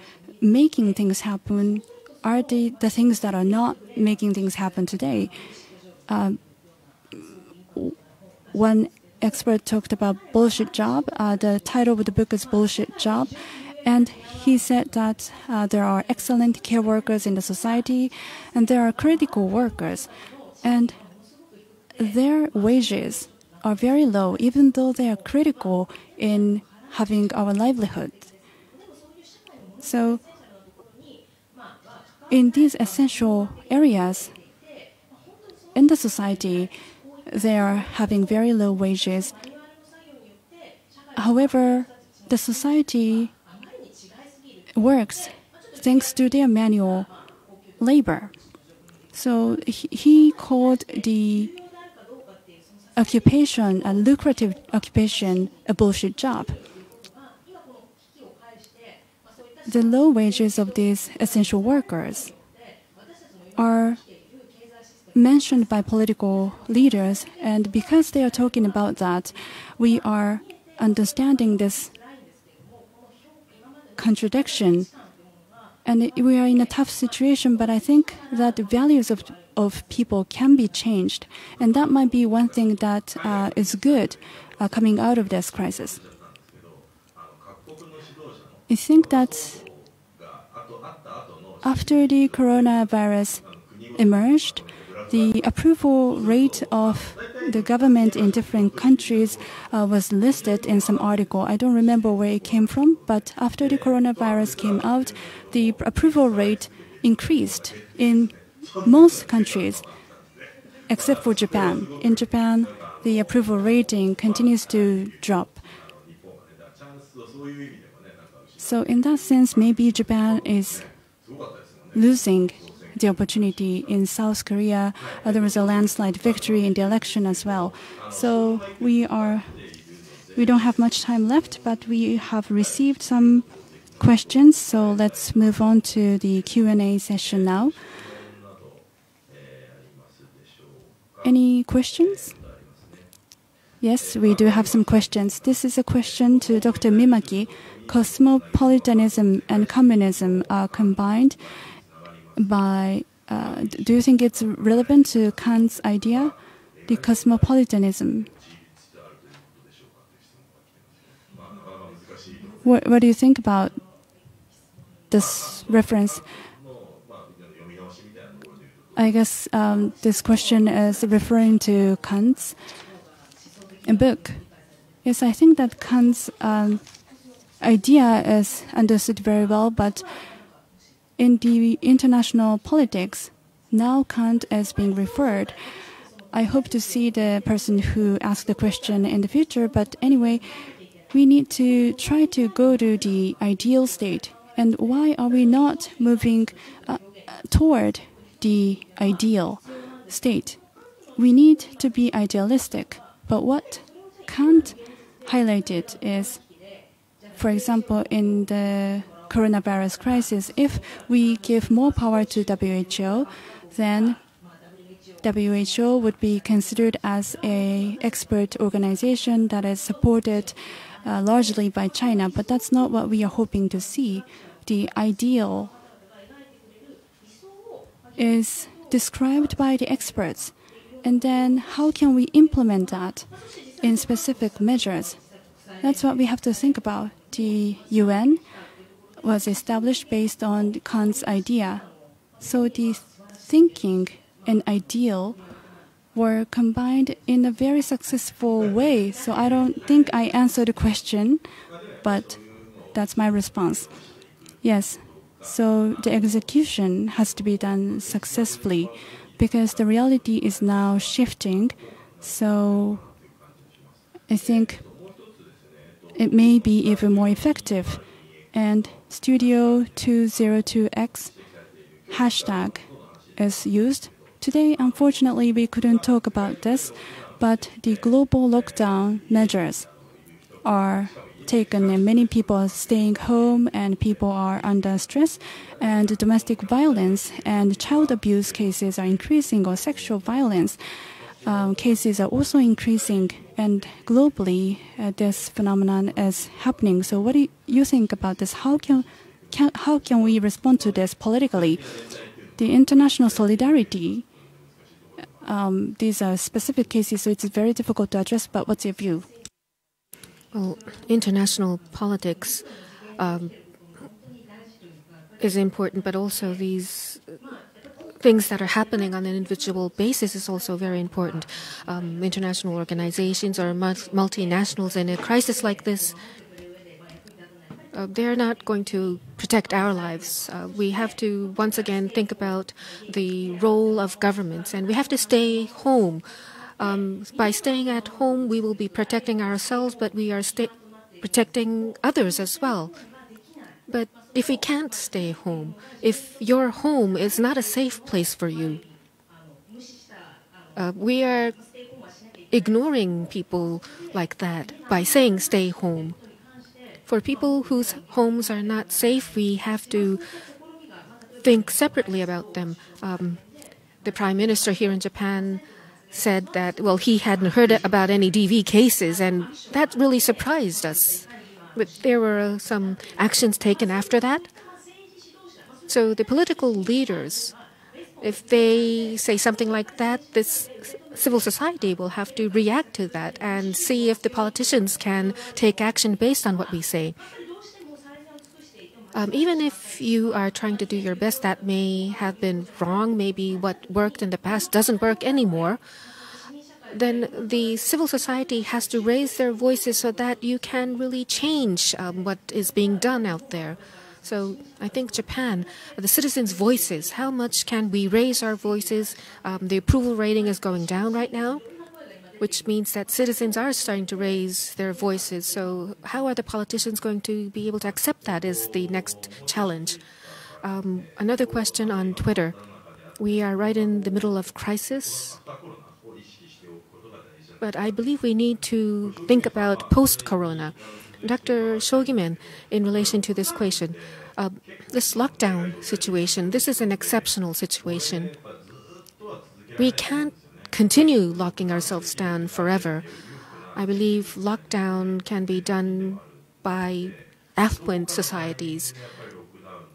making things happen are the, the things that are not making things happen today. Um, one expert talked about bullshit job. Uh, the title of the book is Bullshit Job. And he said that uh, there are excellent care workers in the society, and there are critical workers. And their wages are very low, even though they are critical in having our livelihood. So in these essential areas in the society, they are having very low wages. However, the society works thanks to their manual labor. So he called the occupation, a lucrative occupation, a bullshit job. The low wages of these essential workers are mentioned by political leaders, and because they are talking about that, we are understanding this contradiction. And we are in a tough situation, but I think that the values of, of people can be changed, and that might be one thing that uh, is good uh, coming out of this crisis. I think that after the coronavirus emerged, the approval rate of the government in different countries uh, was listed in some article. I don't remember where it came from, but after the coronavirus came out, the approval rate increased in most countries, except for Japan. In Japan, the approval rating continues to drop. So in that sense, maybe Japan is losing the opportunity. In South Korea, uh, there was a landslide victory in the election as well. So we are, we don't have much time left, but we have received some questions. So let's move on to the Q and A session now. Any questions? Yes, we do have some questions. This is a question to Doctor Mimaki. Cosmopolitanism and communism are combined by, uh, do you think it's relevant to Kant's idea, the cosmopolitanism? What, what do you think about this reference? I guess um, this question is referring to Kant's book. Yes, I think that Kant's um, idea is understood very well, but in the international politics, now Kant is being referred. I hope to see the person who asked the question in the future, but anyway, we need to try to go to the ideal state. And why are we not moving uh, toward the ideal state? We need to be idealistic. But what Kant highlighted is, for example, in the coronavirus crisis, if we give more power to W H O, then W H O would be considered as an expert organization that is supported uh, largely by China. But that's not what we are hoping to see. The ideal is described by the experts. And then how can we implement that in specific measures? That's what we have to think about. The U N was established based on Kant's idea. So the thinking and ideal were combined in a very successful way. So I don't think I answered the question, but that's my response. Yes, so the execution has to be done successfully because the reality is now shifting. So I think it may be even more effective. And Studio two oh two X hashtag is used. Today, unfortunately, we couldn't talk about this, but the global lockdown measures are taken, and many people are staying home, and people are under stress, and domestic violence and child abuse cases are increasing, or sexual violence um, cases are also increasing. And globally, uh, this phenomenon is happening. So what do you think about this? How can, can, how can we respond to this politically? The international solidarity, um, these are specific cases, so it's very difficult to address, but what's your view? Well, international politics um, is important, but also these things that are happening on an individual basis is also very important. Um, international organizations or multinationals in a crisis like this, uh, they're not going to protect our lives. Uh, we have to once again think about the role of governments, and we have to stay home. Um, by staying at home, we will be protecting ourselves, but we are protecting others as well. But if we can't stay home, if your home is not a safe place for you, uh, we are ignoring people like that by saying stay home. For people whose homes are not safe, we have to think separately about them. Um, the Prime Minister here in Japan said that, well, he hadn't heard about any D V cases, and that really surprised us. But there were some actions taken after that. So the political leaders, if they say something like that, this civil society will have to react to that and see if the politicians can take action based on what we say. Um, even if you are trying to do your best, that may have been wrong. Maybe what worked in the past doesn't work anymore. Then the civil society has to raise their voices so that you can really change um, what is being done out there. So I think Japan, the citizens' voices, how much can we raise our voices? Um, the approval rating is going down right now, which means that citizens are starting to raise their voices. So how are the politicians going to be able to accept that is the next challenge. Um, another question on Twitter. We are right in the middle of crisis, but I believe we need to think about post-corona. Doctor Shogimen, in relation to this question, uh, this lockdown situation, this is an exceptional situation. We can't continue locking ourselves down forever. I believe lockdown can be done by affluent societies.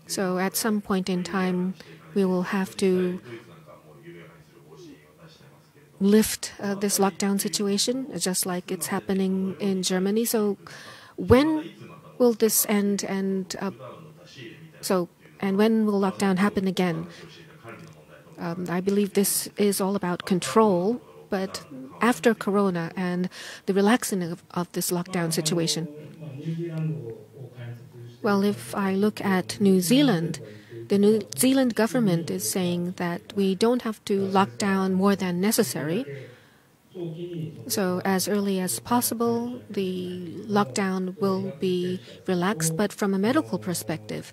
So at some point in time, we will have to lift uh, this lockdown situation, just like it's happening in Germany. So when will this end, and uh, so and when will lockdown happen again? Um, I believe this is all about control, but after corona and the relaxing of, of this lockdown situation. Well, if I look at New Zealand, the New Zealand government is saying that we don't have to lock down more than necessary. So as early as possible, the lockdown will be relaxed, but from a medical perspective,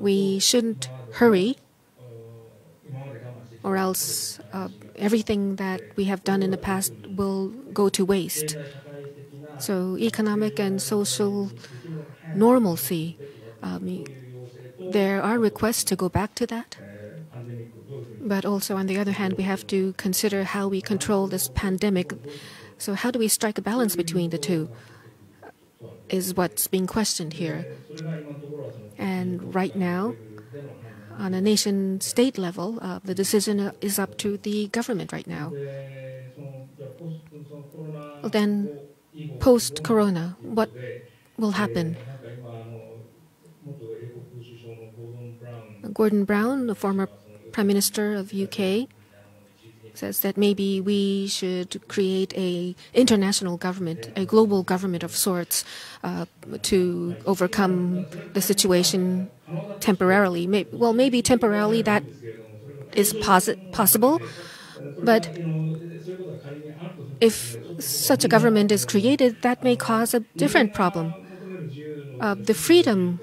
we shouldn't hurry, or else uh, everything that we have done in the past will go to waste. So economic and social normalcy, um, there are requests to go back to that. But also, on the other hand, we have to consider how we control this pandemic. So how do we strike a balance between the two is what's being questioned here. And right now, on a nation-state level, uh, the decision is up to the government right now. Then, post-corona, what will happen? Gordon Brown, the former Prime Minister of U K, says that maybe we should create a international government, a global government of sorts, uh, to overcome the situation temporarily. Maybe, well, maybe temporarily that is posi- possible, but if such a government is created, that may cause a different problem. Uh, the freedom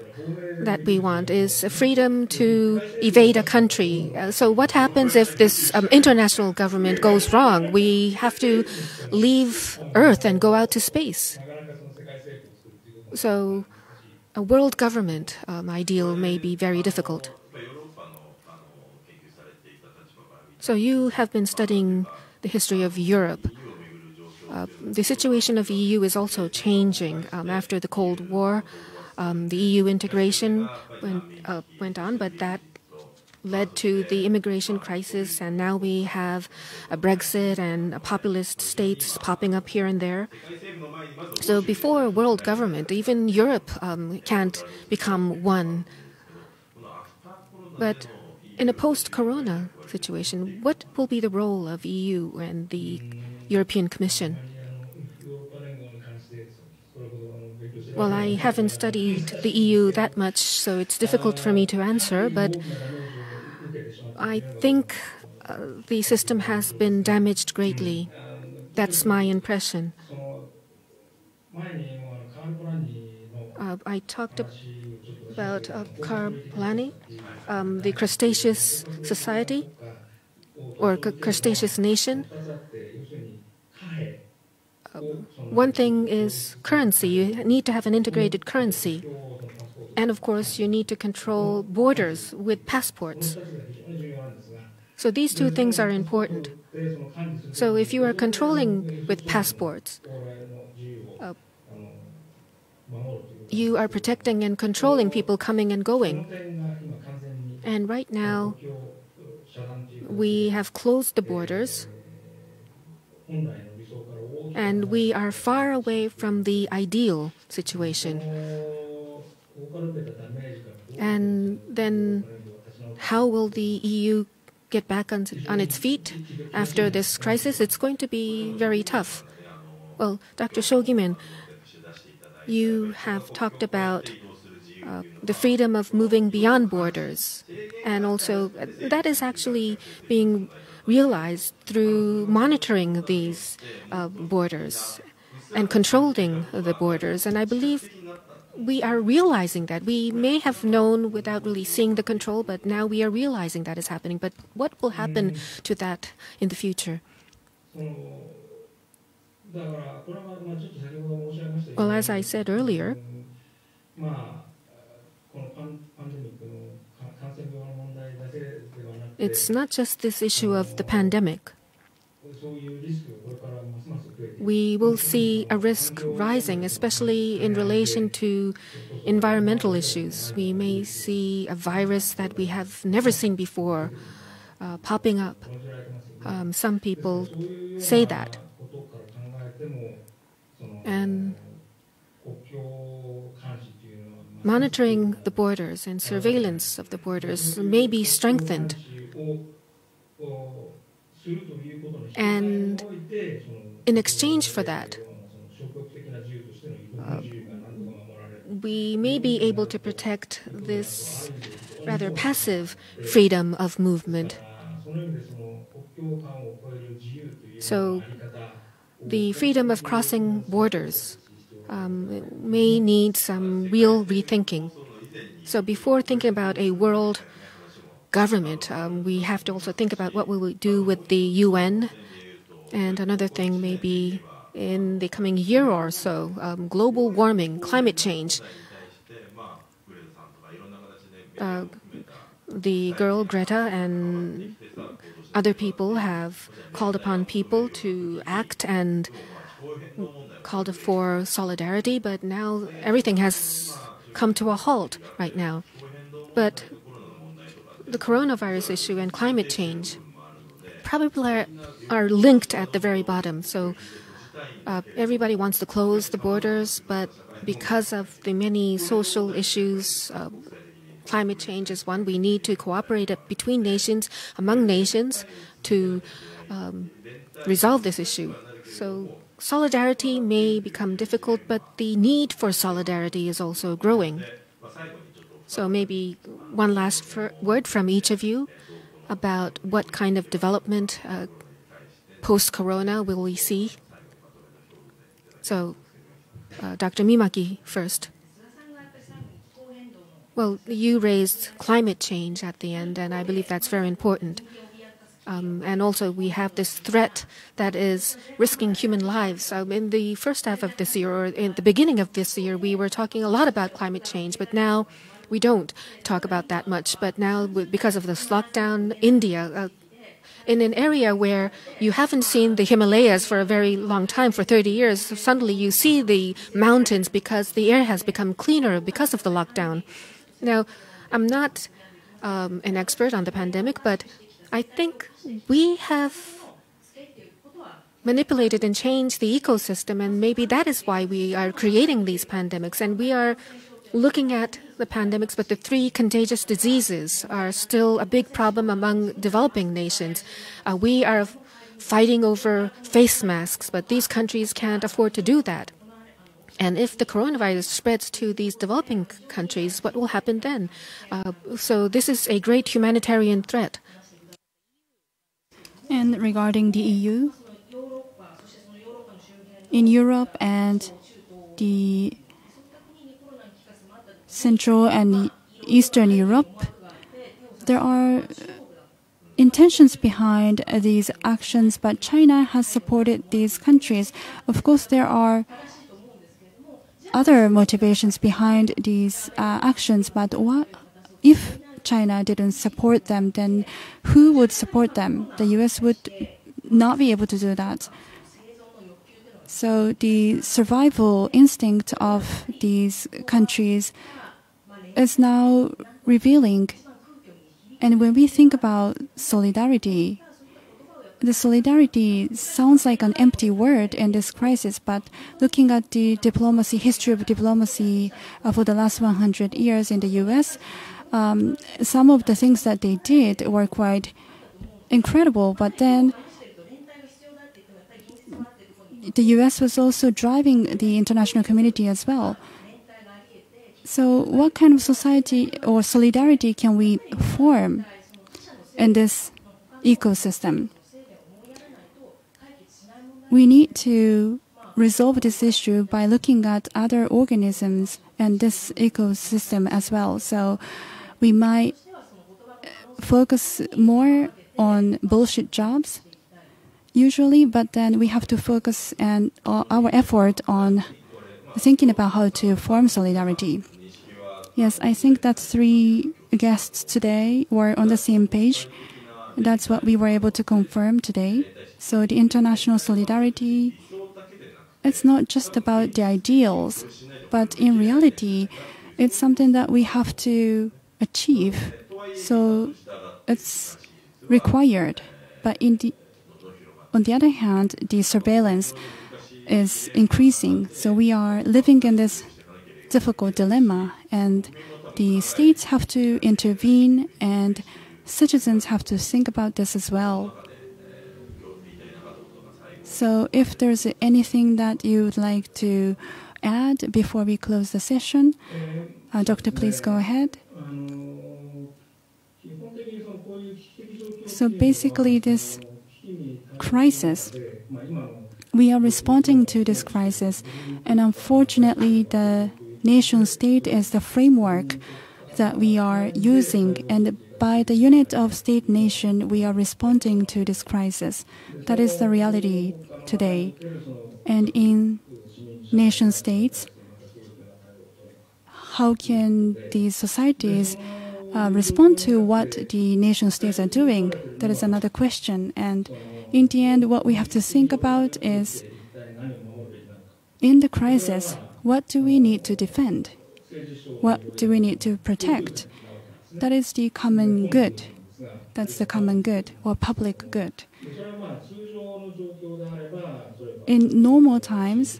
that we want is freedom to evade a country. Uh, so what happens if this um, international government goes wrong? We have to leave Earth and go out to space. So a world government um, ideal may be very difficult. So you have been studying the history of Europe. Uh, the situation of E U is also changing um, after the Cold War. Um, the E U integration went, uh, went on, but that led to the immigration crisis, and now we have a Brexit and a populist states popping up here and there. So before a world government, even Europe um, can't become one. But in a post-corona situation, what will be the role of E U and the European Commission? Well, I haven't studied the E U that much, so it's difficult for me to answer, but I think uh, the system has been damaged greatly. That's my impression. Uh, I talked about uh, Karl Polanyi, um, the Cretaceous Society. or crustaceous nation, one thing is currency. You need to have an integrated currency. And of course, you need to control borders with passports. So these two things are important. So if you are controlling with passports, uh, you are protecting and controlling people coming and going. And right now, we have closed the borders, and we are far away from the ideal situation. And then how will the E U get back on, on its feet after this crisis? It's going to be very tough. Well, Doctor Shogimen, you have talked about uh, the freedom of moving beyond borders, and also that is actually being realized through monitoring these uh, borders and controlling the borders, and I believe we are realizing that. We may have known without really seeing the control, but now we are realizing that is happening. But what will happen to that in the future? Well, as I said earlier, it's not just this issue of the pandemic. We will see a risk rising, especially in relation to environmental issues. We may see a virus that we have never seen before uh, popping up. Um, some people say that. And monitoring the borders and surveillance of the borders may be strengthened. And in exchange for that, uh, we may be able to protect this rather passive freedom of movement. So the freedom of crossing borders um, may need some real rethinking. So before thinking about a world government, um, we have to also think about what we will do with the U N. And another thing, maybe in the coming year or so, um, global warming, climate change. Uh, the girl Greta and other people have called upon people to act and called for solidarity, but now everything has come to a halt right now. But the coronavirus issue and climate change probably are, are linked at the very bottom. So uh, everybody wants to close the borders, but because of the many social issues, uh, climate change is one. We need to cooperate between nations, among nations, to um, resolve this issue. So solidarity may become difficult, but the need for solidarity is also growing. So maybe one last word from each of you about what kind of development uh, post-corona will we see. So uh, Doctor Mimaki first. Well, you raised climate change at the end, and I believe that's very important. Um, and also we have this threat that is risking human lives. Um, in the first half of this year, or in the beginning of this year, we were talking a lot about climate change, but now we don't talk about that much, but now because of this lockdown, India, uh, in an area where you haven't seen the Himalayas for a very long time, for thirty years, suddenly you see the mountains because the air has become cleaner because of the lockdown. Now, I'm not um, an expert on the pandemic, but I think we have manipulated and changed the ecosystem, and maybe that is why we are creating these pandemics, and we are looking at the pandemics, but the three contagious diseases are still a big problem among developing nations. Uh, we are fighting over face masks, but these countries can't afford to do that. And if the coronavirus spreads to these developing countries, what will happen then? Uh, so this is a great humanitarian threat. And regarding the E U, in Europe and the Central and Eastern Europe, there are intentions behind these actions, but China has supported these countries. Of course, there are other motivations behind these uh, actions, but what if China didn't support them, then who would support them? The U S would not be able to do that. So the survival instinct of these countries is now revealing. And when we think about solidarity, the solidarity sounds like an empty word in this crisis, but looking at the diplomacy, history of diplomacy uh, for the last one hundred years in the U S, um, some of the things that they did were quite incredible, but then the U S was also driving the international community as well. So what kind of society or solidarity can we form in this ecosystem? We need to resolve this issue by looking at other organisms and this ecosystem as well. So we might focus more on bullshit jobs usually, but then we have to focus and uh, our effort on thinking about how to form solidarity. Yes, I think that three guests today were on the same page. That's what we were able to confirm today. So the international solidarity, it's not just about the ideals, but in reality, it's something that we have to achieve. So it's required. But in the On the other hand, the surveillance is increasing. So we are living in this difficult dilemma, and the states have to intervene, and citizens have to think about this as well. So if there's anything that you would like to add before we close the session, uh, Doctor, please go ahead. So basically this crisis. We are responding to this crisis, and unfortunately the nation state is the framework that we are using, and by the unit of state nation we are responding to this crisis. That is the reality today. And in nation states, how can these societies Uh, respond to what the nation states are doing? That is another question. And in the end, what we have to think about is, in the crisis, what do we need to defend? What do we need to protect? That is the common good. That's the common good, or public good. In normal times,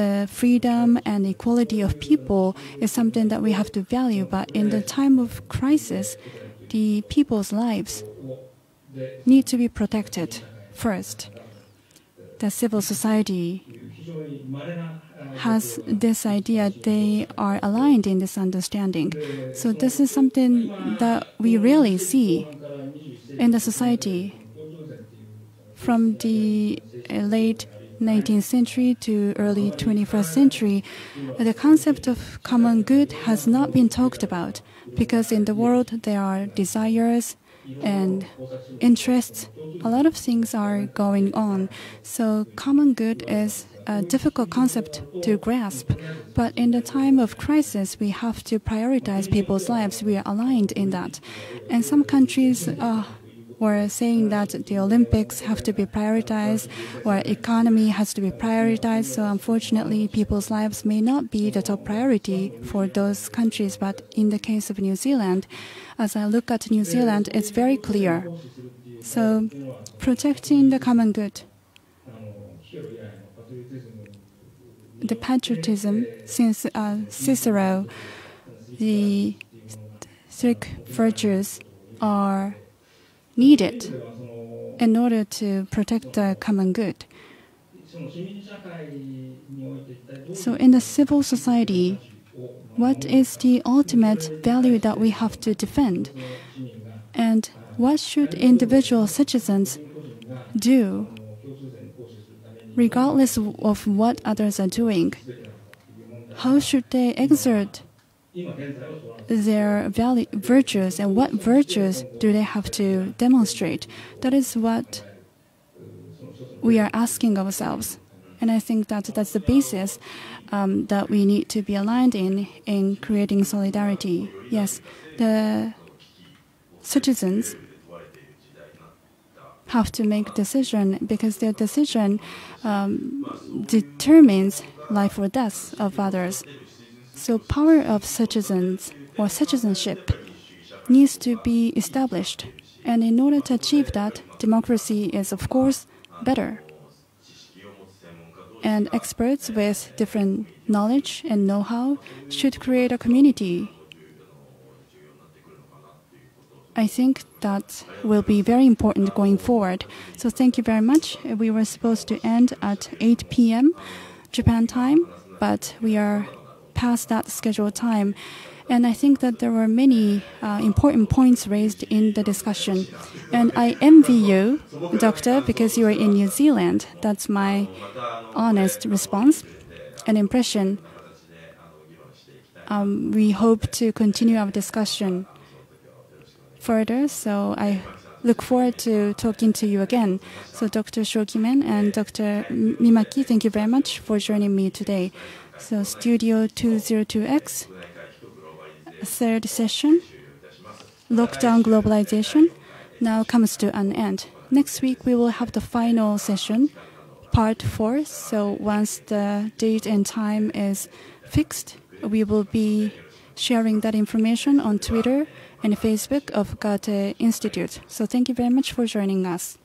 the freedom and equality of people is something that we have to value, but in the time of crisis, the people's lives need to be protected first. The civil society has this idea. They are aligned in this understanding. So this is something that we rarely see in the society. From the late nineteenth century to early twenty-first century, the concept of common good has not been talked about, because in the world there are desires and interests. A lot of things are going on. So common good is a difficult concept to grasp. But in the time of crisis, we have to prioritize people's lives. We are aligned in that. And some countries are or saying that the Olympics have to be prioritized, or economy has to be prioritized. So unfortunately, people's lives may not be the top priority for those countries. But in the case of New Zealand, as I look at New Zealand, it's very clear. So protecting the common good. The patriotism, since uh, Cicero, the strict virtues are needed in order to protect the common good. So in the civil society, what is the ultimate value that we have to defend? And what should individual citizens do, regardless of what others are doing? How should they exert their value, virtues, and what virtues do they have to demonstrate. That is what we are asking ourselves. And I think that that's the basis um, that we need to be aligned in, in creating solidarity. Yes, the citizens have to make decision because their decision um, determines life or death of others. So power of citizens or citizenship needs to be established. And in order to achieve that, democracy is, of course, better. And experts with different knowledge and know-how should create a community. I think that will be very important going forward. So thank you very much. We were supposed to end at eight p m Japan time, but we are past that scheduled time. And I think that there were many uh, important points raised in the discussion. And I envy you, Doctor, because you are in New Zealand. That's my honest response and impression. Um, we hope to continue our discussion further, so I look forward to talking to you again. So Doctor Shogimen and Doctor Mimaki, thank you very much for joining me today. So Studio two oh two X, third session, Lockdown Globalization, now comes to an end. Next week we will have the final session, part four. So once the date and time is fixed, we will be sharing that information on Twitter and Facebook of Goethe Institute. So thank you very much for joining us.